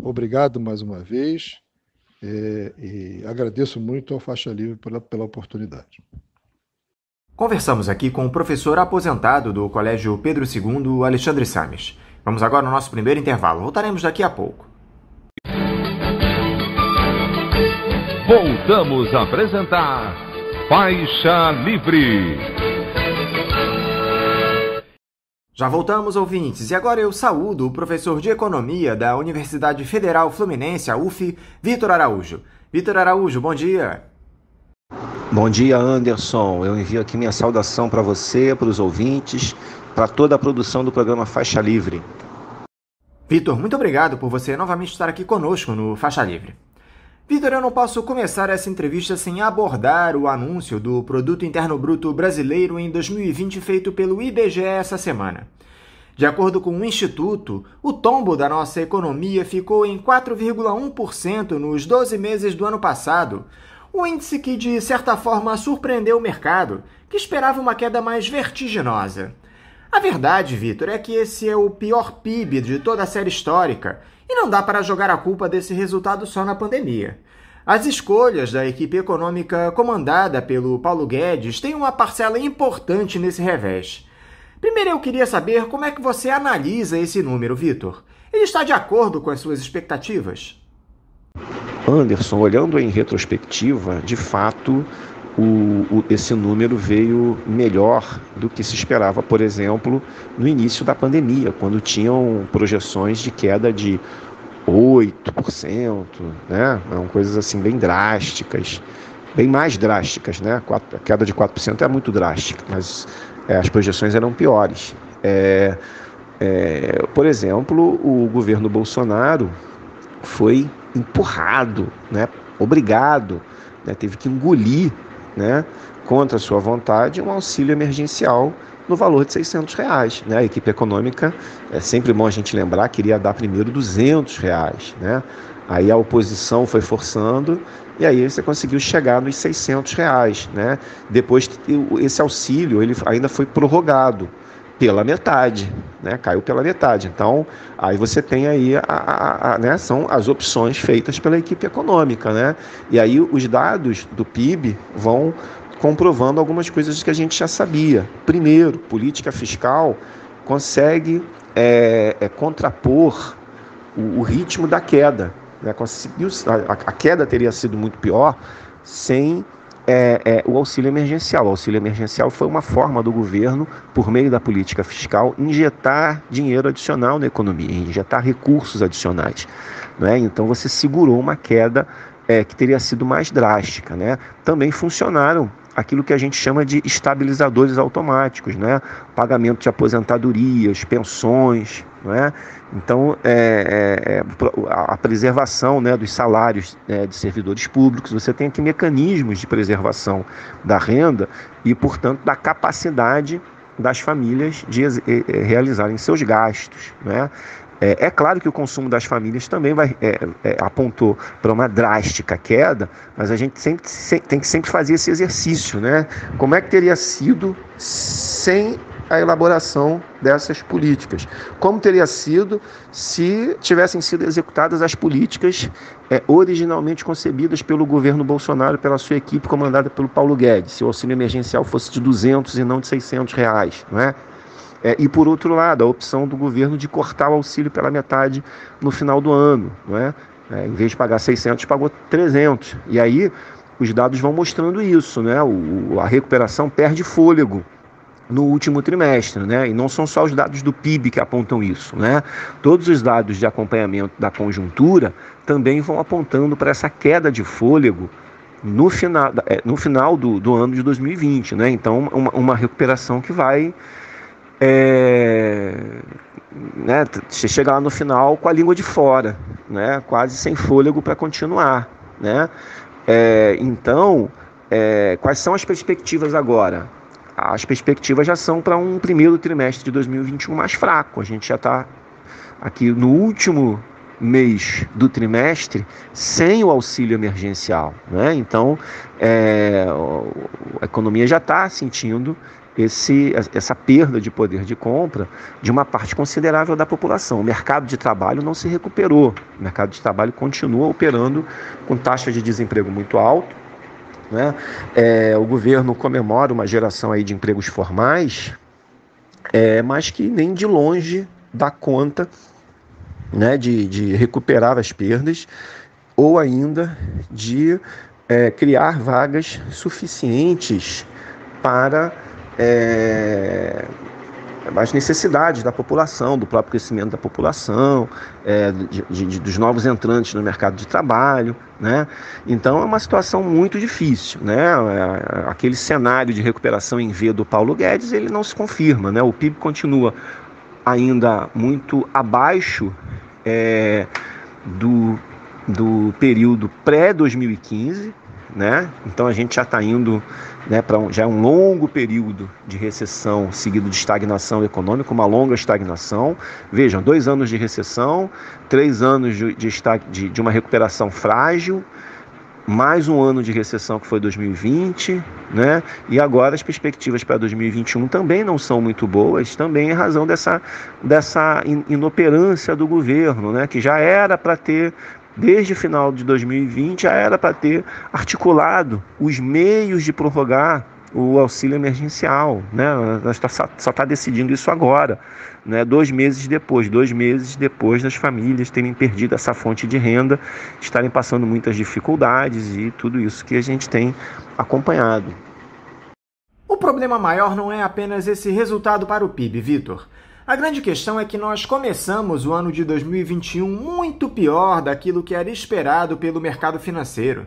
Obrigado mais uma vez e agradeço muito ao Faixa Livre pela oportunidade. Conversamos aqui com o professor aposentado do Colégio Pedro II, Alexandre Samis. Vamos agora ao nosso primeiro intervalo. Voltaremos daqui a pouco. Voltamos a apresentar Faixa Livre. Já voltamos, ouvintes, e agora eu saúdo o professor de Economia da Universidade Federal Fluminense, a UF, Vitor Araújo. Vitor Araújo, bom dia. Bom dia, Anderson. Eu envio aqui minha saudação para você, para os ouvintes, para toda a produção do programa Faixa Livre. Vitor, muito obrigado por você novamente estar aqui conosco no Faixa Livre. Vitor, eu não posso começar essa entrevista sem abordar o anúncio do Produto Interno Bruto Brasileiro em 2020 feito pelo IBGE essa semana. De acordo com o Instituto, o tombo da nossa economia ficou em 4,1% nos 12 meses do ano passado, um índice que, de certa forma, surpreendeu o mercado, que esperava uma queda mais vertiginosa. A verdade, Vitor, é que esse é o pior PIB de toda a série histórica, e não dá para jogar a culpa desse resultado só na pandemia. As escolhas da equipe econômica comandada pelo Paulo Guedes têm uma parcela importante nesse revés. Primeiro eu queria saber como é que você analisa esse número, Vitor. Ele está de acordo com as suas expectativas? Anderson, olhando em retrospectiva, de fato, esse número veio melhor do que se esperava, por exemplo, no início da pandemia, quando tinham projeções de queda de 8%, né? Coisas assim bem drásticas, bem mais drásticas, né? A queda de 4% é muito drástica, mas as projeções eram piores. Por exemplo, o governo Bolsonaro foi empurrado, né? Obrigado, né? Teve que engolir, né? Contra a sua vontade, um auxílio emergencial no valor de R$600, né? A equipe econômica, é sempre bom a gente lembrar, queria dar primeiro R$200, né? Aí a oposição foi forçando e aí você conseguiu chegar nos R$600, né? Depois esse auxílio ele ainda foi prorrogado pela metade, né? Caiu pela metade. Então, aí você tem aí né? São as opções feitas pela equipe econômica, né? E aí os dados do PIB vão comprovando algumas coisas que a gente já sabia. Primeiro, política fiscal consegue contrapor o ritmo da queda, né? Conseguiu, a queda teria sido muito pior sem o auxílio emergencial. O auxílio emergencial foi uma forma do governo, por meio da política fiscal, injetar dinheiro adicional na economia, injetar recursos adicionais, né? Então você segurou uma queda que teria sido mais drástica, né? Também funcionaram aquilo que a gente chama de estabilizadores automáticos, né? Pagamento de aposentadorias, pensões, né? Então, a preservação, né, dos salários, né, de servidores públicos, você tem aqui mecanismos de preservação da renda e, portanto, da capacidade das famílias de realizarem seus gastos, né? É claro que o consumo das famílias também apontou para uma drástica queda, mas a gente tem que sempre fazer esse exercício, né? Como é que teria sido sem a elaboração dessas políticas? Como teria sido se tivessem sido executadas as políticas originalmente concebidas pelo governo Bolsonaro, pela sua equipe comandada pelo Paulo Guedes, se o auxílio emergencial fosse de R$200 e não de R$600, não é? E, por outro lado, a opção do governo de cortar o auxílio pela metade no final do ano, não é? Em vez de pagar 600, pagou 300. E aí os dados vão mostrando isso, né? A recuperação perde fôlego no último trimestre, né? E não são só os dados do PIB que apontam isso, né? Todos os dados de acompanhamento da conjuntura também vão apontando para essa queda de fôlego no final do ano de 2020, né? Então, uma recuperação que vai... né, você chega lá no final com a língua de fora, né, quase sem fôlego para continuar, né? Então, quais são as perspectivas agora? As perspectivas já são para um primeiro trimestre de 2021 mais fraco. A gente já está aqui no último mês do trimestre sem o auxílio emergencial, né? Então, a economia já está sentindo essa perda de poder de compra de uma parte considerável da população. O mercado de trabalho não se recuperou. O mercado de trabalho continua operando com taxa de desemprego muito alta, né? O governo comemora uma geração aí de empregos formais, mas que nem de longe dá conta, né, de recuperar as perdas ou ainda de criar vagas suficientes para as necessidades da população, do próprio crescimento da população, dos novos entrantes no mercado de trabalho, né? Então é uma situação muito difícil, né? Aquele cenário de recuperação em V do Paulo Guedes, ele não se confirma, né? O PIB continua ainda muito abaixo do período pré-2015, né? Então a gente já está indo, né, para já é um longo período de recessão seguido de estagnação econômica, uma longa estagnação. Vejam, 2 anos de recessão, 3 anos de uma recuperação frágil, mais 1 ano de recessão que foi 2020, né? E agora as perspectivas para 2021 também não são muito boas, também em razão dessa inoperância do governo, né? Que já era para ter, desde o final de 2020, já era para ter articulado os meios de prorrogar o auxílio emergencial, né? Só está decidindo isso agora, né? 2 meses depois das famílias terem perdido essa fonte de renda, estarem passando muitas dificuldades e tudo isso que a gente tem acompanhado. O problema maior não é apenas esse resultado para o PIB, Vitor. A grande questão é que nós começamos o ano de 2021 muito pior daquilo que era esperado pelo mercado financeiro.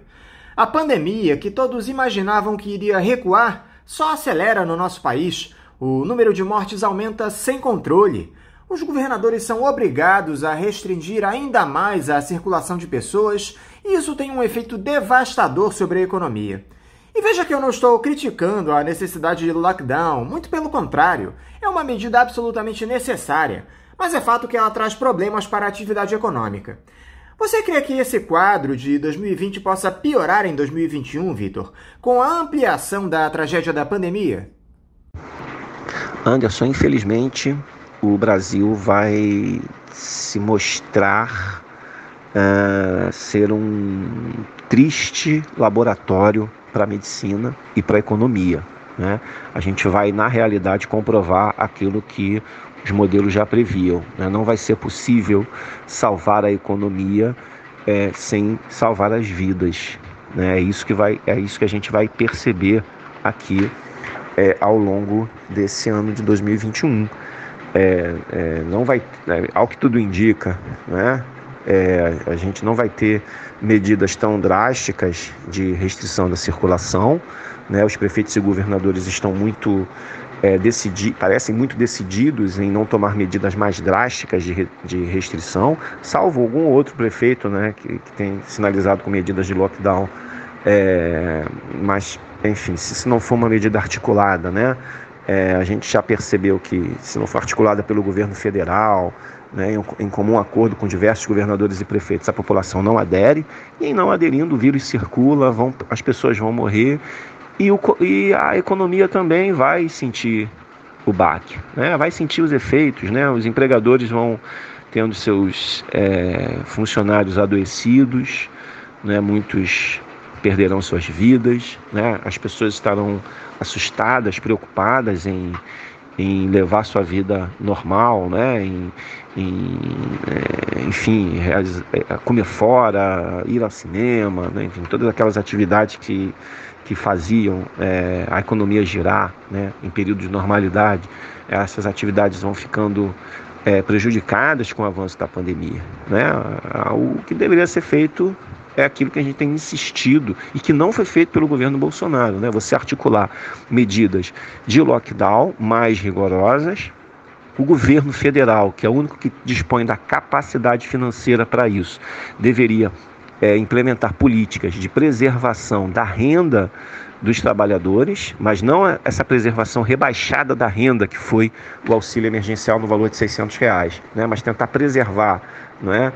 A pandemia, que todos imaginavam que iria recuar, só acelera no nosso país. O número de mortes aumenta sem controle. Os governadores são obrigados a restringir ainda mais a circulação de pessoas e isso tem um efeito devastador sobre a economia. E veja que eu não estou criticando a necessidade de lockdown, muito pelo contrário, é uma medida absolutamente necessária, mas é fato que ela traz problemas para a atividade econômica. Você crê que esse quadro de 2020 possa piorar em 2021, Vitor, com a ampliação da tragédia da pandemia? Anderson, infelizmente, o Brasil vai se mostrar ser um triste laboratório para a medicina e para a economia, né? A gente vai, na realidade, comprovar aquilo que os modelos já previam, né? Não vai ser possível salvar a economia sem salvar as vidas, né? É isso que a gente vai perceber aqui ao longo desse ano de 2021. Não vai, ao que tudo indica, né? A gente não vai ter medidas tão drásticas de restrição da circulação, né? Os prefeitos e governadores estão muito parecem muito decididos em não tomar medidas mais drásticas de restrição, salvo algum outro prefeito, né, que tem sinalizado com medidas de lockdown, mas enfim, se não for uma medida articulada, né? A gente já percebeu que, se não for articulada pelo governo federal, né, em comum acordo com diversos governadores e prefeitos, a população não adere, e em não aderindo o vírus circula, as pessoas vão morrer e a economia também vai sentir o baque, né, vai sentir os efeitos, né, os empregadores vão tendo seus funcionários adoecidos, né, muitos perderão suas vidas, né? As pessoas estarão assustadas, preocupadas em levar sua vida normal, né? Enfim, comer fora, ir ao cinema, né? Enfim, todas aquelas atividades que faziam a economia girar, né? Em período de normalidade, essas atividades vão ficando prejudicadas com o avanço da pandemia, né? O que deveria ser feito é aquilo que a gente tem insistido e que não foi feito pelo governo Bolsonaro, né? Você articular medidas de lockdown mais rigorosas, o governo federal, que é o único que dispõe da capacidade financeira para isso, deveria implementar políticas de preservação da renda dos trabalhadores, mas não essa preservação rebaixada da renda que foi o auxílio emergencial no valor de R$600, né? Mas tentar preservar, né,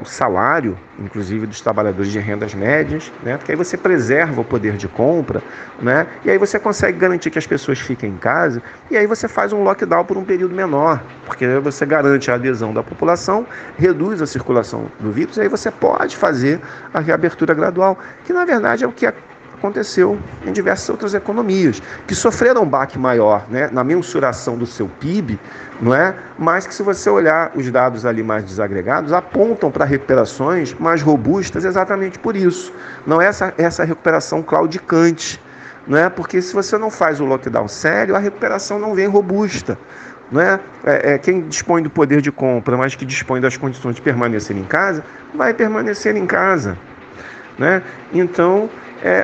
o salário, inclusive dos trabalhadores de rendas médias, né? Porque aí você preserva o poder de compra, né? E aí você consegue garantir que as pessoas fiquem em casa e aí você faz um lockdown por um período menor, porque aí você garante a adesão da população, reduz a circulação do vírus e aí você pode fazer a reabertura gradual, que na verdade é o que aconteceu em diversas outras economias, que sofreram um baque maior, né, na mensuração do seu PIB, não é? Mas que, se você olhar os dados ali mais desagregados, apontam para recuperações mais robustas exatamente por isso. Não é essa recuperação claudicante, não é? Porque se você não faz o lockdown sério, a recuperação não vem robusta. Né? Quem dispõe do poder de compra, mas que dispõe das condições de permanecer em casa, vai permanecer em casa, né? Então,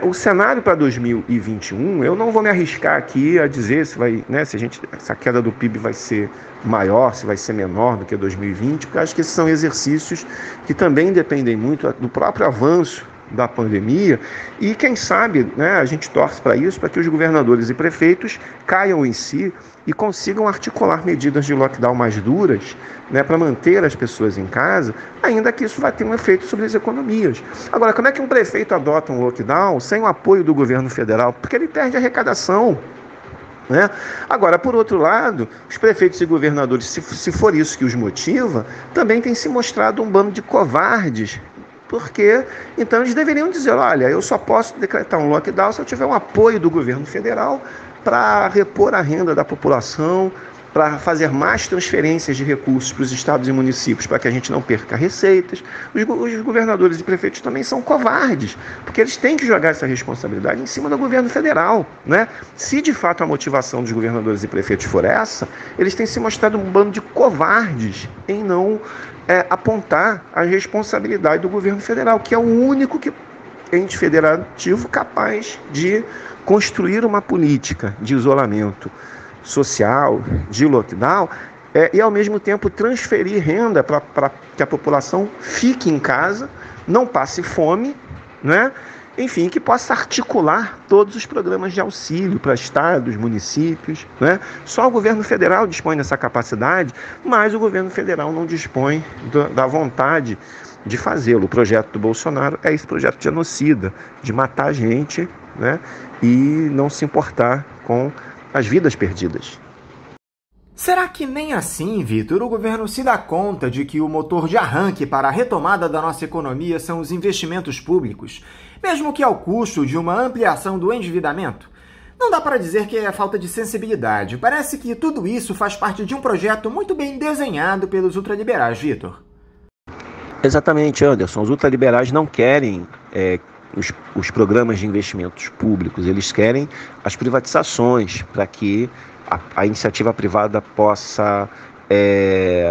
o cenário para 2021, eu não vou me arriscar aqui a dizer se vai, né, se a queda do PIB vai ser maior, se vai ser menor do que 2020, porque acho que esses são exercícios que também dependem muito do próprio avanço da pandemia, e quem sabe, né, a gente torce para isso, para que os governadores e prefeitos caiam em si e consigam articular medidas de lockdown mais duras, né, para manter as pessoas em casa, ainda que isso vai ter um efeito sobre as economias. Agora, como é que um prefeito adota um lockdown sem o apoio do governo federal? Porque ele perde arrecadação, né? Agora, por outro lado, os prefeitos e governadores, se for isso que os motiva, também têm se mostrado um bando de covardes, porque então eles deveriam dizer, olha, eu só posso decretar um lockdown se eu tiver um apoio do governo federal para repor a renda da população, para fazer mais transferências de recursos para os estados e municípios, para que a gente não perca receitas. Os governadores e prefeitos também são covardes, porque eles têm que jogar essa responsabilidade em cima do governo federal, né? Se de fato a motivação dos governadores e prefeitos for essa, eles têm se mostrado um bando de covardes em não apontar a responsabilidade do governo federal, que é o único ente federativo capaz de construir uma política de isolamento social, de lockdown, e ao mesmo tempo transferir renda para que a população fique em casa, não passe fome, né? Enfim, que possa articular todos os programas de auxílio para estados, municípios, né? Só o governo federal dispõe dessa capacidade, mas o governo federal não dispõe da vontade de fazê-lo. O projeto do Bolsonaro é esse projeto genocida, de matar gente, né? E não se importar com as vidas perdidas. Será que nem assim, Vitor, o governo se dá conta de que o motor de arranque para a retomada da nossa economia são os investimentos públicos, mesmo que ao custo de uma ampliação do endividamento? Não dá para dizer que é falta de sensibilidade. Parece que tudo isso faz parte de um projeto muito bem desenhado pelos ultraliberais, Vitor. Exatamente, Anderson. Os ultraliberais não querem os programas de investimentos públicos, eles querem as privatizações para que a iniciativa privada possa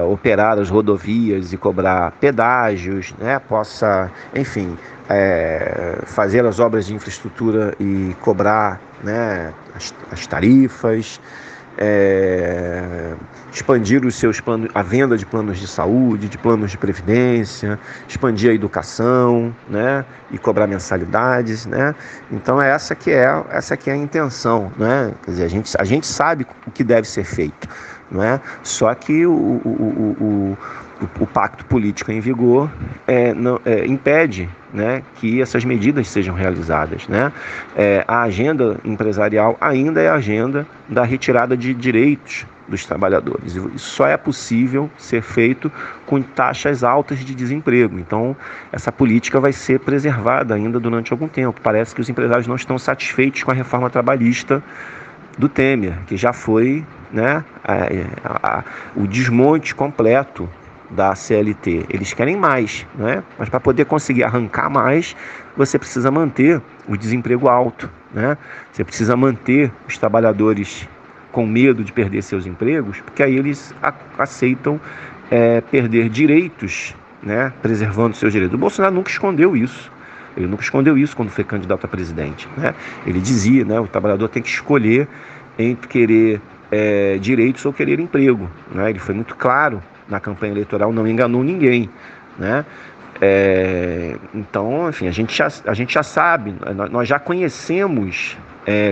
operar as rodovias e cobrar pedágios, né? Possa, enfim, fazer as obras de infraestrutura e cobrar, né, as tarifas, expandir os seus planos, a venda de planos de saúde, de planos de previdência, expandir a educação, né, e cobrar mensalidades, né? Então essa que é a intenção, né? Quer dizer, a gente sabe o que deve ser feito, né? Só que o pacto político em vigor impede, né, que essas medidas sejam realizadas, né? A agenda empresarial ainda é a agenda da retirada de direitos dos trabalhadores. Isso só é possível ser feito com taxas altas de desemprego. Então, essa política vai ser preservada ainda durante algum tempo. Parece que os empresários não estão satisfeitos com a reforma trabalhista do Temer, que já foi, né, o desmonte completo da CLT. Eles querem mais, né? Mas para poder conseguir arrancar mais, você precisa manter o desemprego alto, né? Você precisa manter os trabalhadores com medo de perder seus empregos, porque aí eles aceitam perder direitos, né, preservando seus direitos. O Bolsonaro nunca escondeu isso. Ele nunca escondeu isso quando foi candidato a presidente, né? Ele dizia, né, o trabalhador tem que escolher entre querer direitos ou querer emprego, né? Ele foi muito claro na campanha eleitoral, não enganou ninguém, né? Então, enfim, a gente já sabe, nós já conhecemos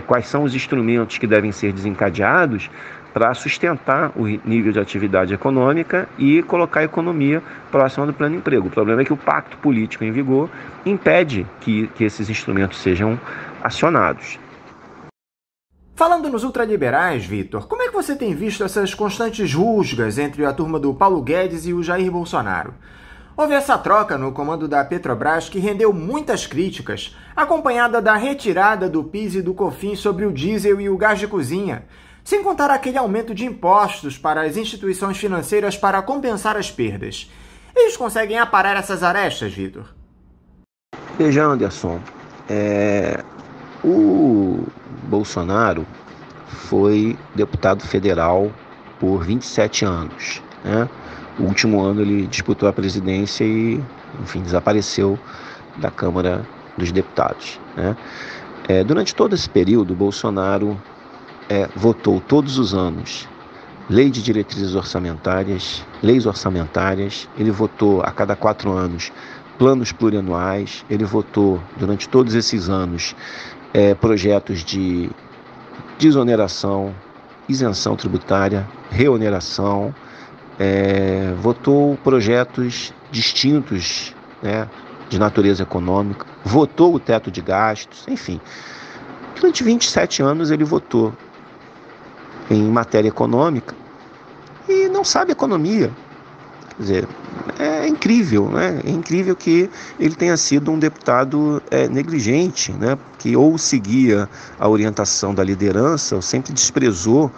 quais são os instrumentos que devem ser desencadeados para sustentar o nível de atividade econômica e colocar a economia próxima do plano emprego. O problema é que o pacto político em vigor impede que esses instrumentos sejam acionados. Falando nos ultraliberais, Vitor, como é que você tem visto essas constantes rusgas entre a turma do Paulo Guedes e o Jair Bolsonaro? Houve essa troca no comando da Petrobras que rendeu muitas críticas, acompanhada da retirada do PIS e do COFINS sobre o diesel e o gás de cozinha, sem contar aquele aumento de impostos para as instituições financeiras para compensar as perdas. Eles conseguem aparar essas arestas, Vitor? Veja, Anderson, o Bolsonaro foi deputado federal por 27 anos, né? O último ano ele disputou a presidência e, enfim, desapareceu da Câmara dos Deputados, né? Durante todo esse período, Bolsonaro votou todos os anos lei de diretrizes orçamentárias, leis orçamentárias. Ele votou a cada 4 anos planos plurianuais, ele votou durante todos esses anos projetos de desoneração, isenção tributária, reoneração, votou projetos distintos, né, de natureza econômica, votou o teto de gastos, enfim. Durante 27 anos ele votou em matéria econômica e não sabe economia. Quer dizer, é incrível, né? É incrível que ele tenha sido um deputado negligente, né? Que ou seguia a orientação da liderança ou sempre desprezou,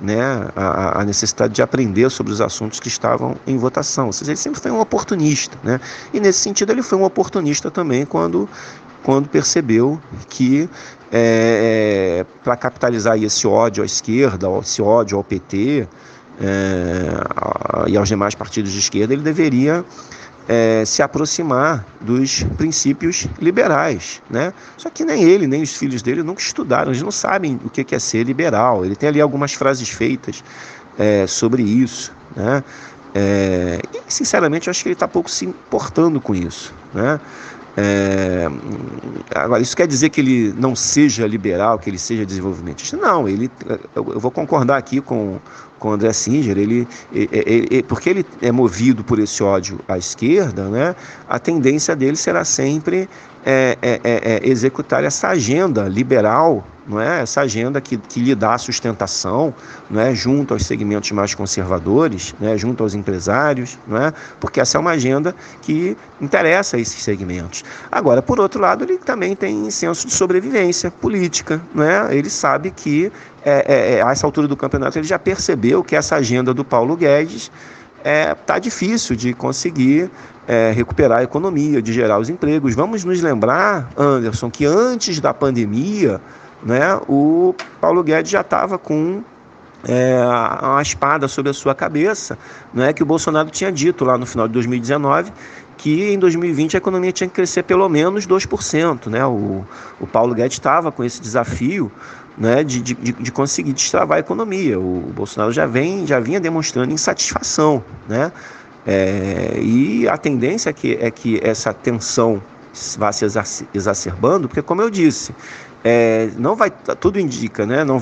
né, a necessidade de aprender sobre os assuntos que estavam em votação. Ou seja, ele sempre foi um oportunista, né? E nesse sentido ele foi um oportunista também quando percebeu que para capitalizar esse ódio à esquerda, esse ódio ao PT e aos demais partidos de esquerda, ele deveria se aproximar dos princípios liberais, né? Só que nem ele, nem os filhos dele nunca estudaram, eles não sabem o que é ser liberal. Ele tem ali algumas frases feitas sobre isso, né? E sinceramente eu acho que ele está pouco se importando com isso, né? Agora, isso quer dizer que ele não seja liberal, que ele seja desenvolvimentista? Não, eu vou concordar aqui com o André Singer, porque ele é movido por esse ódio à esquerda, né? A tendência dele será sempre executar essa agenda liberal, não é? Essa agenda que lhe dá sustentação, não é? Junto aos segmentos mais conservadores, não é? Junto aos empresários, não é? Porque essa é uma agenda que interessa a esses segmentos. Agora, por outro lado, ele também tem senso de sobrevivência política, não é? Ele sabe que a essa altura do campeonato ele já percebeu que essa agenda do Paulo Guedes está difícil de conseguir recuperar a economia, de gerar os empregos. Vamos nos lembrar, Anderson, que antes da pandemia, né, o Paulo Guedes já estava com uma espada sobre a sua cabeça, né, que o Bolsonaro tinha dito lá no final de 2019 que em 2020 a economia tinha que crescer pelo menos 2%. Né? O Paulo Guedes estava com esse desafio, né, de conseguir destravar a economia. O Bolsonaro já vinha demonstrando insatisfação, né? E a tendência é que essa tensão vá se exacerbando, porque, como eu disse, não vai, tudo indica, né? Não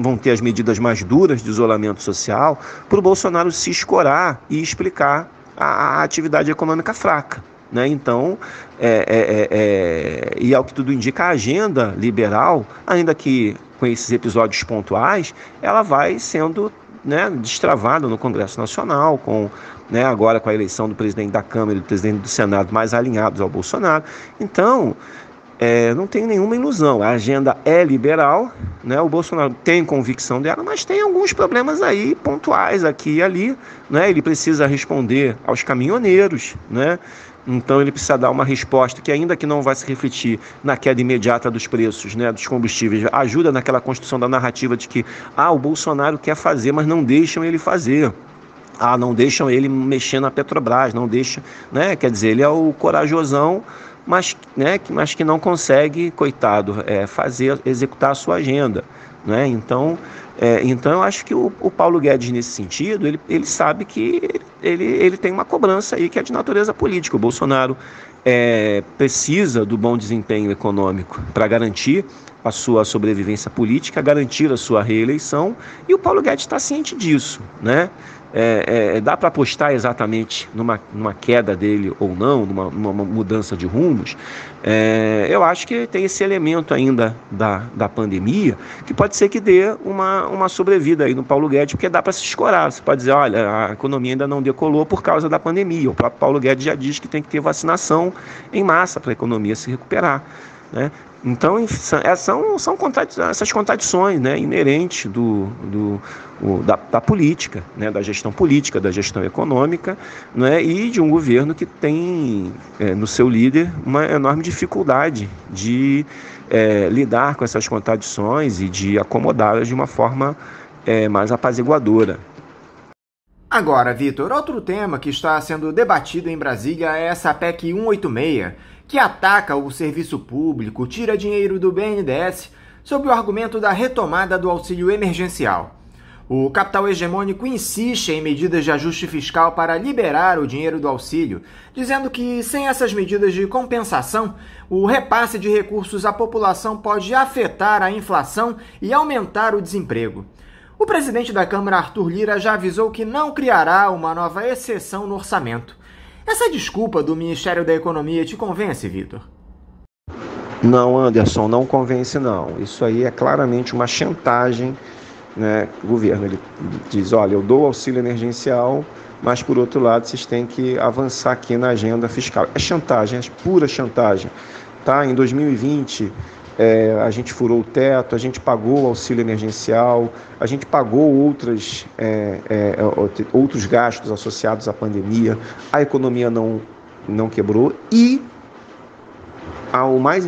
vão ter as medidas mais duras de isolamento social para o Bolsonaro se escorar e explicar a atividade econômica fraca, né? Então, e ao que tudo indica, a agenda liberal, ainda que com esses episódios pontuais, ela vai sendo, né, destravada no Congresso Nacional, com, né, agora com a eleição do presidente da Câmara e do presidente do Senado mais alinhados ao Bolsonaro. Então, não tenho nenhuma ilusão. A agenda é liberal, né? O Bolsonaro tem convicção dela, mas tem alguns problemas aí pontuais aqui e ali, né? Ele precisa responder aos caminhoneiros, né? Então ele precisa dar uma resposta que, ainda que não vai se refletir na queda imediata dos preços, né, dos combustíveis, ajuda naquela construção da narrativa de que o Bolsonaro quer fazer, mas não deixam ele fazer. Não deixam ele mexer na Petrobras, não deixa, né? Quer dizer, ele é o corajosão, mas, né, mas que não consegue, coitado, executar a sua agenda, né? Então eu acho que o Paulo Guedes, nesse sentido, ele sabe que ele tem uma cobrança aí que é de natureza política. O Bolsonaro precisa do bom desempenho econômico para garantir a sua sobrevivência política, garantir a sua reeleição, e o Paulo Guedes está ciente disso, né? Dá para apostar exatamente numa queda dele ou não, numa mudança de rumos? Eu acho que tem esse elemento ainda da pandemia, que pode ser que dê uma sobrevida aí no Paulo Guedes, porque dá para se escorar. Você pode dizer, olha, a economia ainda não decolou por causa da pandemia. O próprio Paulo Guedes já diz que tem que ter vacinação em massa para a economia se recuperar, né? Então, essas contradições, né, inerentes da política, né, da gestão política, da gestão econômica, né, e de um governo que tem no seu líder uma enorme dificuldade de lidar com essas contradições e de acomodá-las de uma forma mais apaziguadora. Agora, Vitor, outro tema que está sendo debatido em Brasília é essa PEC 186, que ataca o serviço público, tira dinheiro do BNDES, sob o argumento da retomada do auxílio emergencial. O capital hegemônico insiste em medidas de ajuste fiscal para liberar o dinheiro do auxílio, dizendo que, sem essas medidas de compensação, o repasse de recursos à população pode afetar a inflação e aumentar o desemprego. O presidente da Câmara, Arthur Lira, já avisou que não criará uma nova exceção no orçamento. Essa desculpa do Ministério da Economia te convence, Vitor? Não, Anderson, não convence não. Isso aí é claramente uma chantagem. Né? O governo ele diz, olha, eu dou auxílio emergencial, mas por outro lado vocês têm que avançar aqui na agenda fiscal. É chantagem, é pura chantagem. Tá? Em 2020 a gente furou o teto, a gente pagou o auxílio emergencial, a gente pagou outras, outros gastos associados à pandemia, a economia não quebrou e o mais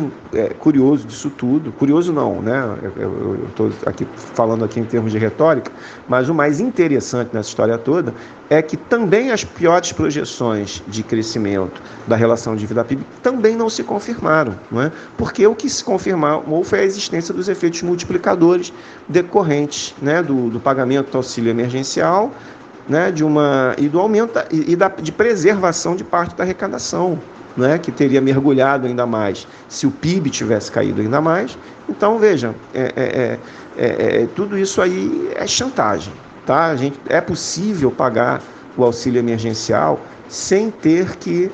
curioso disso tudo, curioso não, né? Eu estou aqui falando aqui em termos de retórica, mas o mais interessante nessa história toda é que também as piores projeções de crescimento da relação dívida-PIB também não se confirmaram, não é? Porque o que se confirmou foi a existência dos efeitos multiplicadores decorrentes, né? do pagamento do auxílio emergencial, né? Do aumento de preservação de parte da arrecadação. Né, que teria mergulhado ainda mais se o PIB tivesse caído ainda mais. Então, veja, tudo isso aí é chantagem. Tá? É possível pagar o auxílio emergencial sem ter que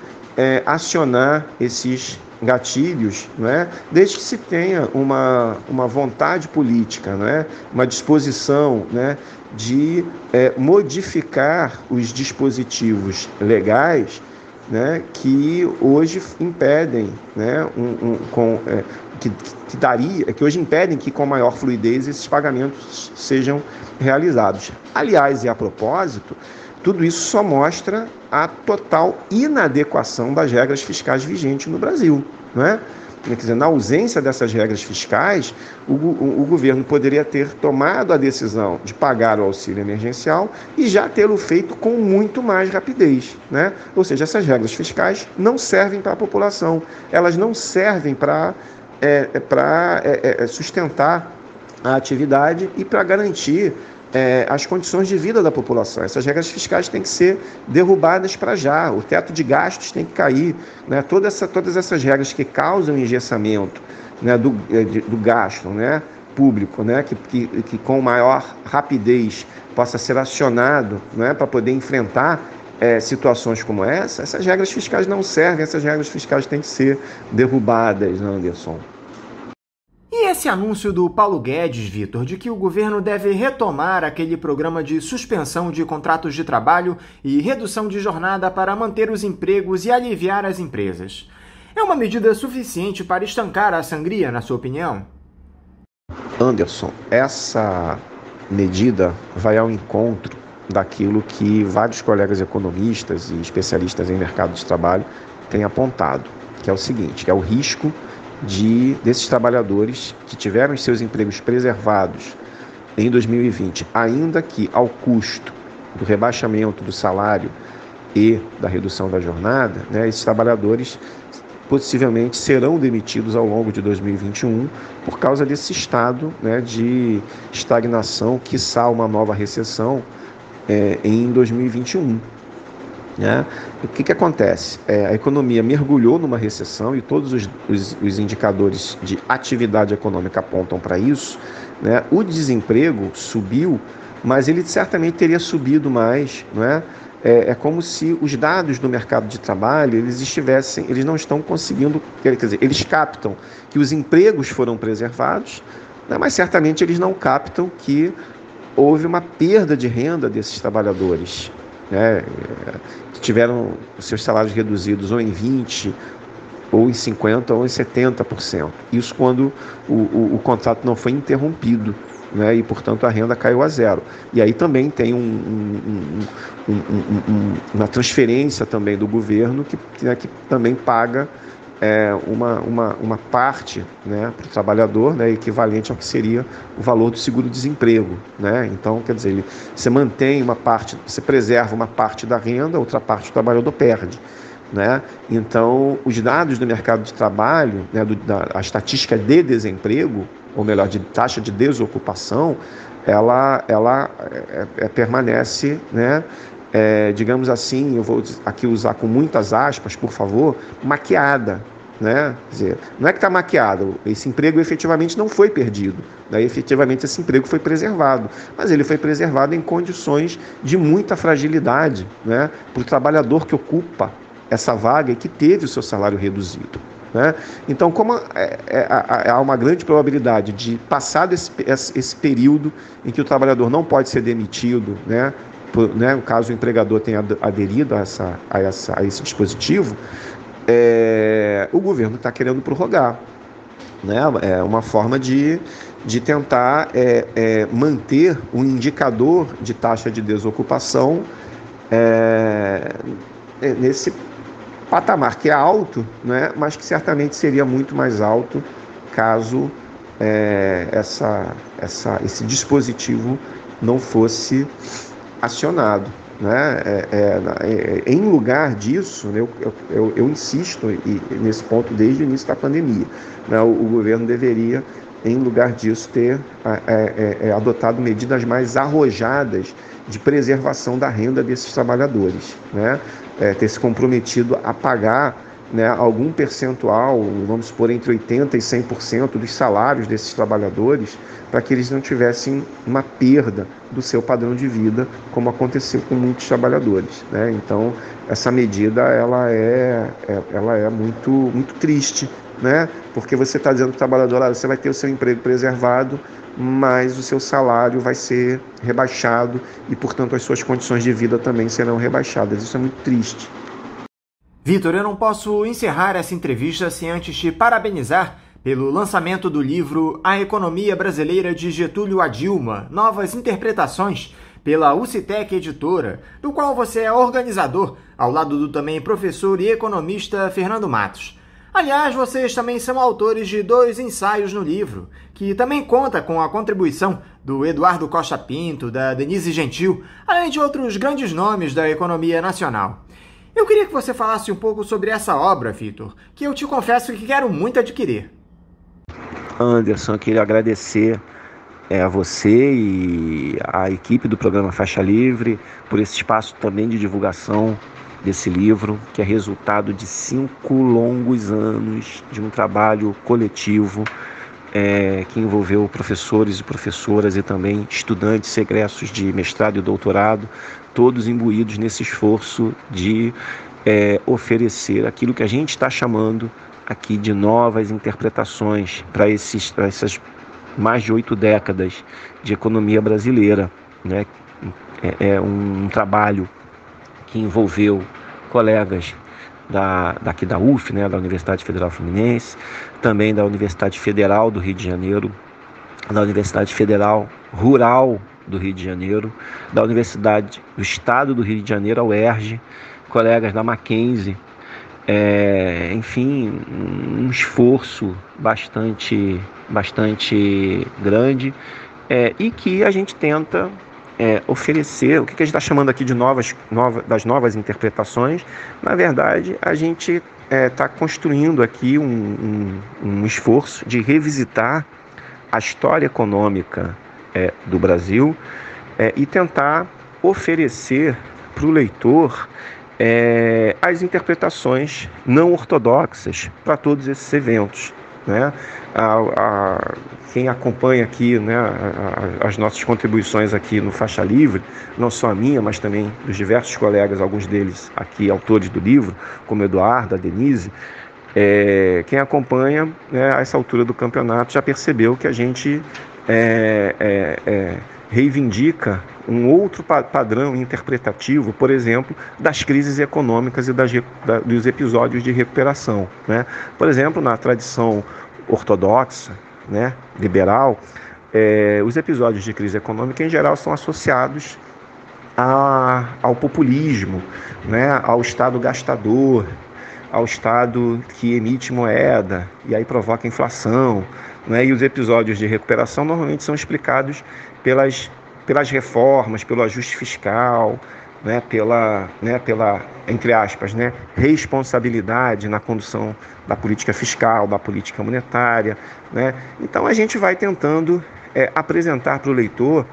acionar esses gatilhos, né, desde que se tenha uma vontade política, né, uma disposição, né, de modificar os dispositivos legais, né, que hoje impedem, né, que hoje impedem que com maior fluidez esses pagamentos sejam realizados. Aliás, e a propósito, tudo isso só mostra a total inadequação das regras fiscais vigentes no Brasil, né? Quer dizer, na ausência dessas regras fiscais, o governo poderia ter tomado a decisão de pagar o auxílio emergencial e já tê-lo feito com muito mais rapidez, né? Ou seja, essas regras fiscais não servem para a população, elas não servem para sustentar a atividade e para garantir as condições de vida da população. Essas regras fiscais têm que ser derrubadas para já, o teto de gastos tem que cair, né? Todas essas regras que causam engessamento, né, do gasto, né, público, né, que com maior rapidez possa ser acionado, né, para poder enfrentar situações como essa, essas regras fiscais não servem, essas regras fiscais têm que ser derrubadas, Anderson. E esse anúncio do Paulo Guedes, Vitor, de que o governo deve retomar aquele programa de suspensão de contratos de trabalho e redução de jornada para manter os empregos e aliviar as empresas. É uma medida suficiente para estancar a sangria, na sua opinião? Anderson, essa medida vai ao encontro daquilo que vários colegas economistas e especialistas em mercado de trabalho têm apontado, que é o seguinte, que é o risco desses trabalhadores que tiveram seus empregos preservados em 2020, ainda que ao custo do rebaixamento do salário e da redução da jornada, né, esses trabalhadores possivelmente serão demitidos ao longo de 2021 por causa desse estado, né, de estagnação, quiçá uma nova recessão em 2021. Né? O que acontece? A economia mergulhou numa recessão e todos os indicadores de atividade econômica apontam para isso, né? O desemprego subiu, mas ele certamente teria subido mais, né? É como se os dados do mercado de trabalho, eles não estão conseguindo, quer dizer, eles captam que os empregos foram preservados, né? Mas certamente eles não captam que houve uma perda de renda desses trabalhadores, né, que tiveram seus salários reduzidos ou em 20%, ou em 50%, ou em 70%. Isso quando o contrato não foi interrompido, né, e, portanto, a renda caiu a zero. E aí também tem uma transferência também do governo que também paga uma parte, né, para o trabalhador, né, equivalente ao que seria o valor do seguro-desemprego, né? Então, quer dizer, você mantém uma parte, você preserva uma parte da renda, outra parte do trabalhador perde, né? Então, os dados do mercado de trabalho, né, a estatística de desemprego, ou melhor, de taxa de desocupação, ela permanece, né, digamos assim, eu vou aqui usar com muitas aspas, por favor, maquiada. Né? Quer dizer, não é que está maquiado, esse emprego efetivamente não foi perdido, né? Efetivamente esse emprego foi preservado, mas ele foi preservado em condições de muita fragilidade, né, para o trabalhador que ocupa essa vaga e que teve o seu salário reduzido, né? Então, como há uma grande probabilidade de, passado esse período em que o trabalhador não pode ser demitido, né, caso o empregador tenha aderido a esse dispositivo, o governo está querendo prorrogar, né? É uma forma de tentar manter um indicador de taxa de desocupação nesse patamar que é alto, né, mas que certamente seria muito mais alto caso esse dispositivo não fosse acionado. Né? Em lugar disso, né, eu insisto nesse ponto desde o início da pandemia, né, o governo deveria, em lugar disso, ter adotado medidas mais arrojadas de preservação da renda desses trabalhadores, né, ter se comprometido a pagar, né, algum percentual, vamos supor, entre 80% e 100% dos salários desses trabalhadores, para que eles não tivessem uma perda do seu padrão de vida, como aconteceu com muitos trabalhadores, né? Então, essa medida ela é muito, muito triste, né? Porque você está dizendo para o trabalhador, ah, você vai ter o seu emprego preservado, mas o seu salário vai ser rebaixado e, portanto, as suas condições de vida também serão rebaixadas. Isso é muito triste. Vitor, eu não posso encerrar essa entrevista sem antes te parabenizar pelo lançamento do livro A Economia Brasileira de Getúlio a Dilma, Novas Interpretações, pela UCTEC Editora, do qual você é organizador, ao lado do também professor e economista Fernando Matos. Aliás, vocês também são autores de 2 ensaios no livro, que também conta com a contribuição do Eduardo Costa Pinto, da Denise Gentil, além de outros grandes nomes da economia nacional. Eu queria que você falasse um pouco sobre essa obra, Vitor, que eu te confesso que quero muito adquirir. Anderson, eu queria agradecer a você e a equipe do programa Faixa Livre por esse espaço também de divulgação desse livro, que é resultado de 5 longos anos de um trabalho coletivo que envolveu professores e professoras e também estudantes egressos de mestrado e doutorado, todos imbuídos nesse esforço de oferecer aquilo que a gente está chamando aqui de novas interpretações para essas mais de 8 décadas de economia brasileira, né? É um trabalho que envolveu colegas daqui da UF, né, da Universidade Federal Fluminense, também da Universidade Federal do Rio de Janeiro, da Universidade Federal Rural do Rio de Janeiro, da Universidade do Estado do Rio de Janeiro, a UERJ, colegas da Mackenzie, enfim, um esforço bastante grande, e que a gente tenta oferecer, o que a gente está chamando aqui de das novas interpretações. Na verdade, a gente está construindo aqui um esforço de revisitar a história econômica do Brasil e tentar oferecer para o leitor as interpretações não ortodoxas para todos esses eventos, né? Quem acompanha aqui, né, as nossas contribuições aqui no Faixa Livre, não só a minha, mas também dos diversos colegas, alguns deles aqui autores do livro, como Eduardo, a Denise, quem acompanha, né, a essa altura do campeonato já percebeu que a gente reivindica um outro padrão interpretativo, por exemplo, das crises econômicas e dos episódios de recuperação, né? Por exemplo, na tradição ortodoxa, né, liberal, os episódios de crise econômica, em geral, são associados ao populismo, né, ao Estado gastador, ao Estado que emite moeda e aí provoca inflação, né? E os episódios de recuperação normalmente são explicados pelas reformas, pelo ajuste fiscal, né? Pela, entre aspas, né, responsabilidade na condução da política fiscal, da política monetária, né? Então a gente vai tentando apresentar para o leitor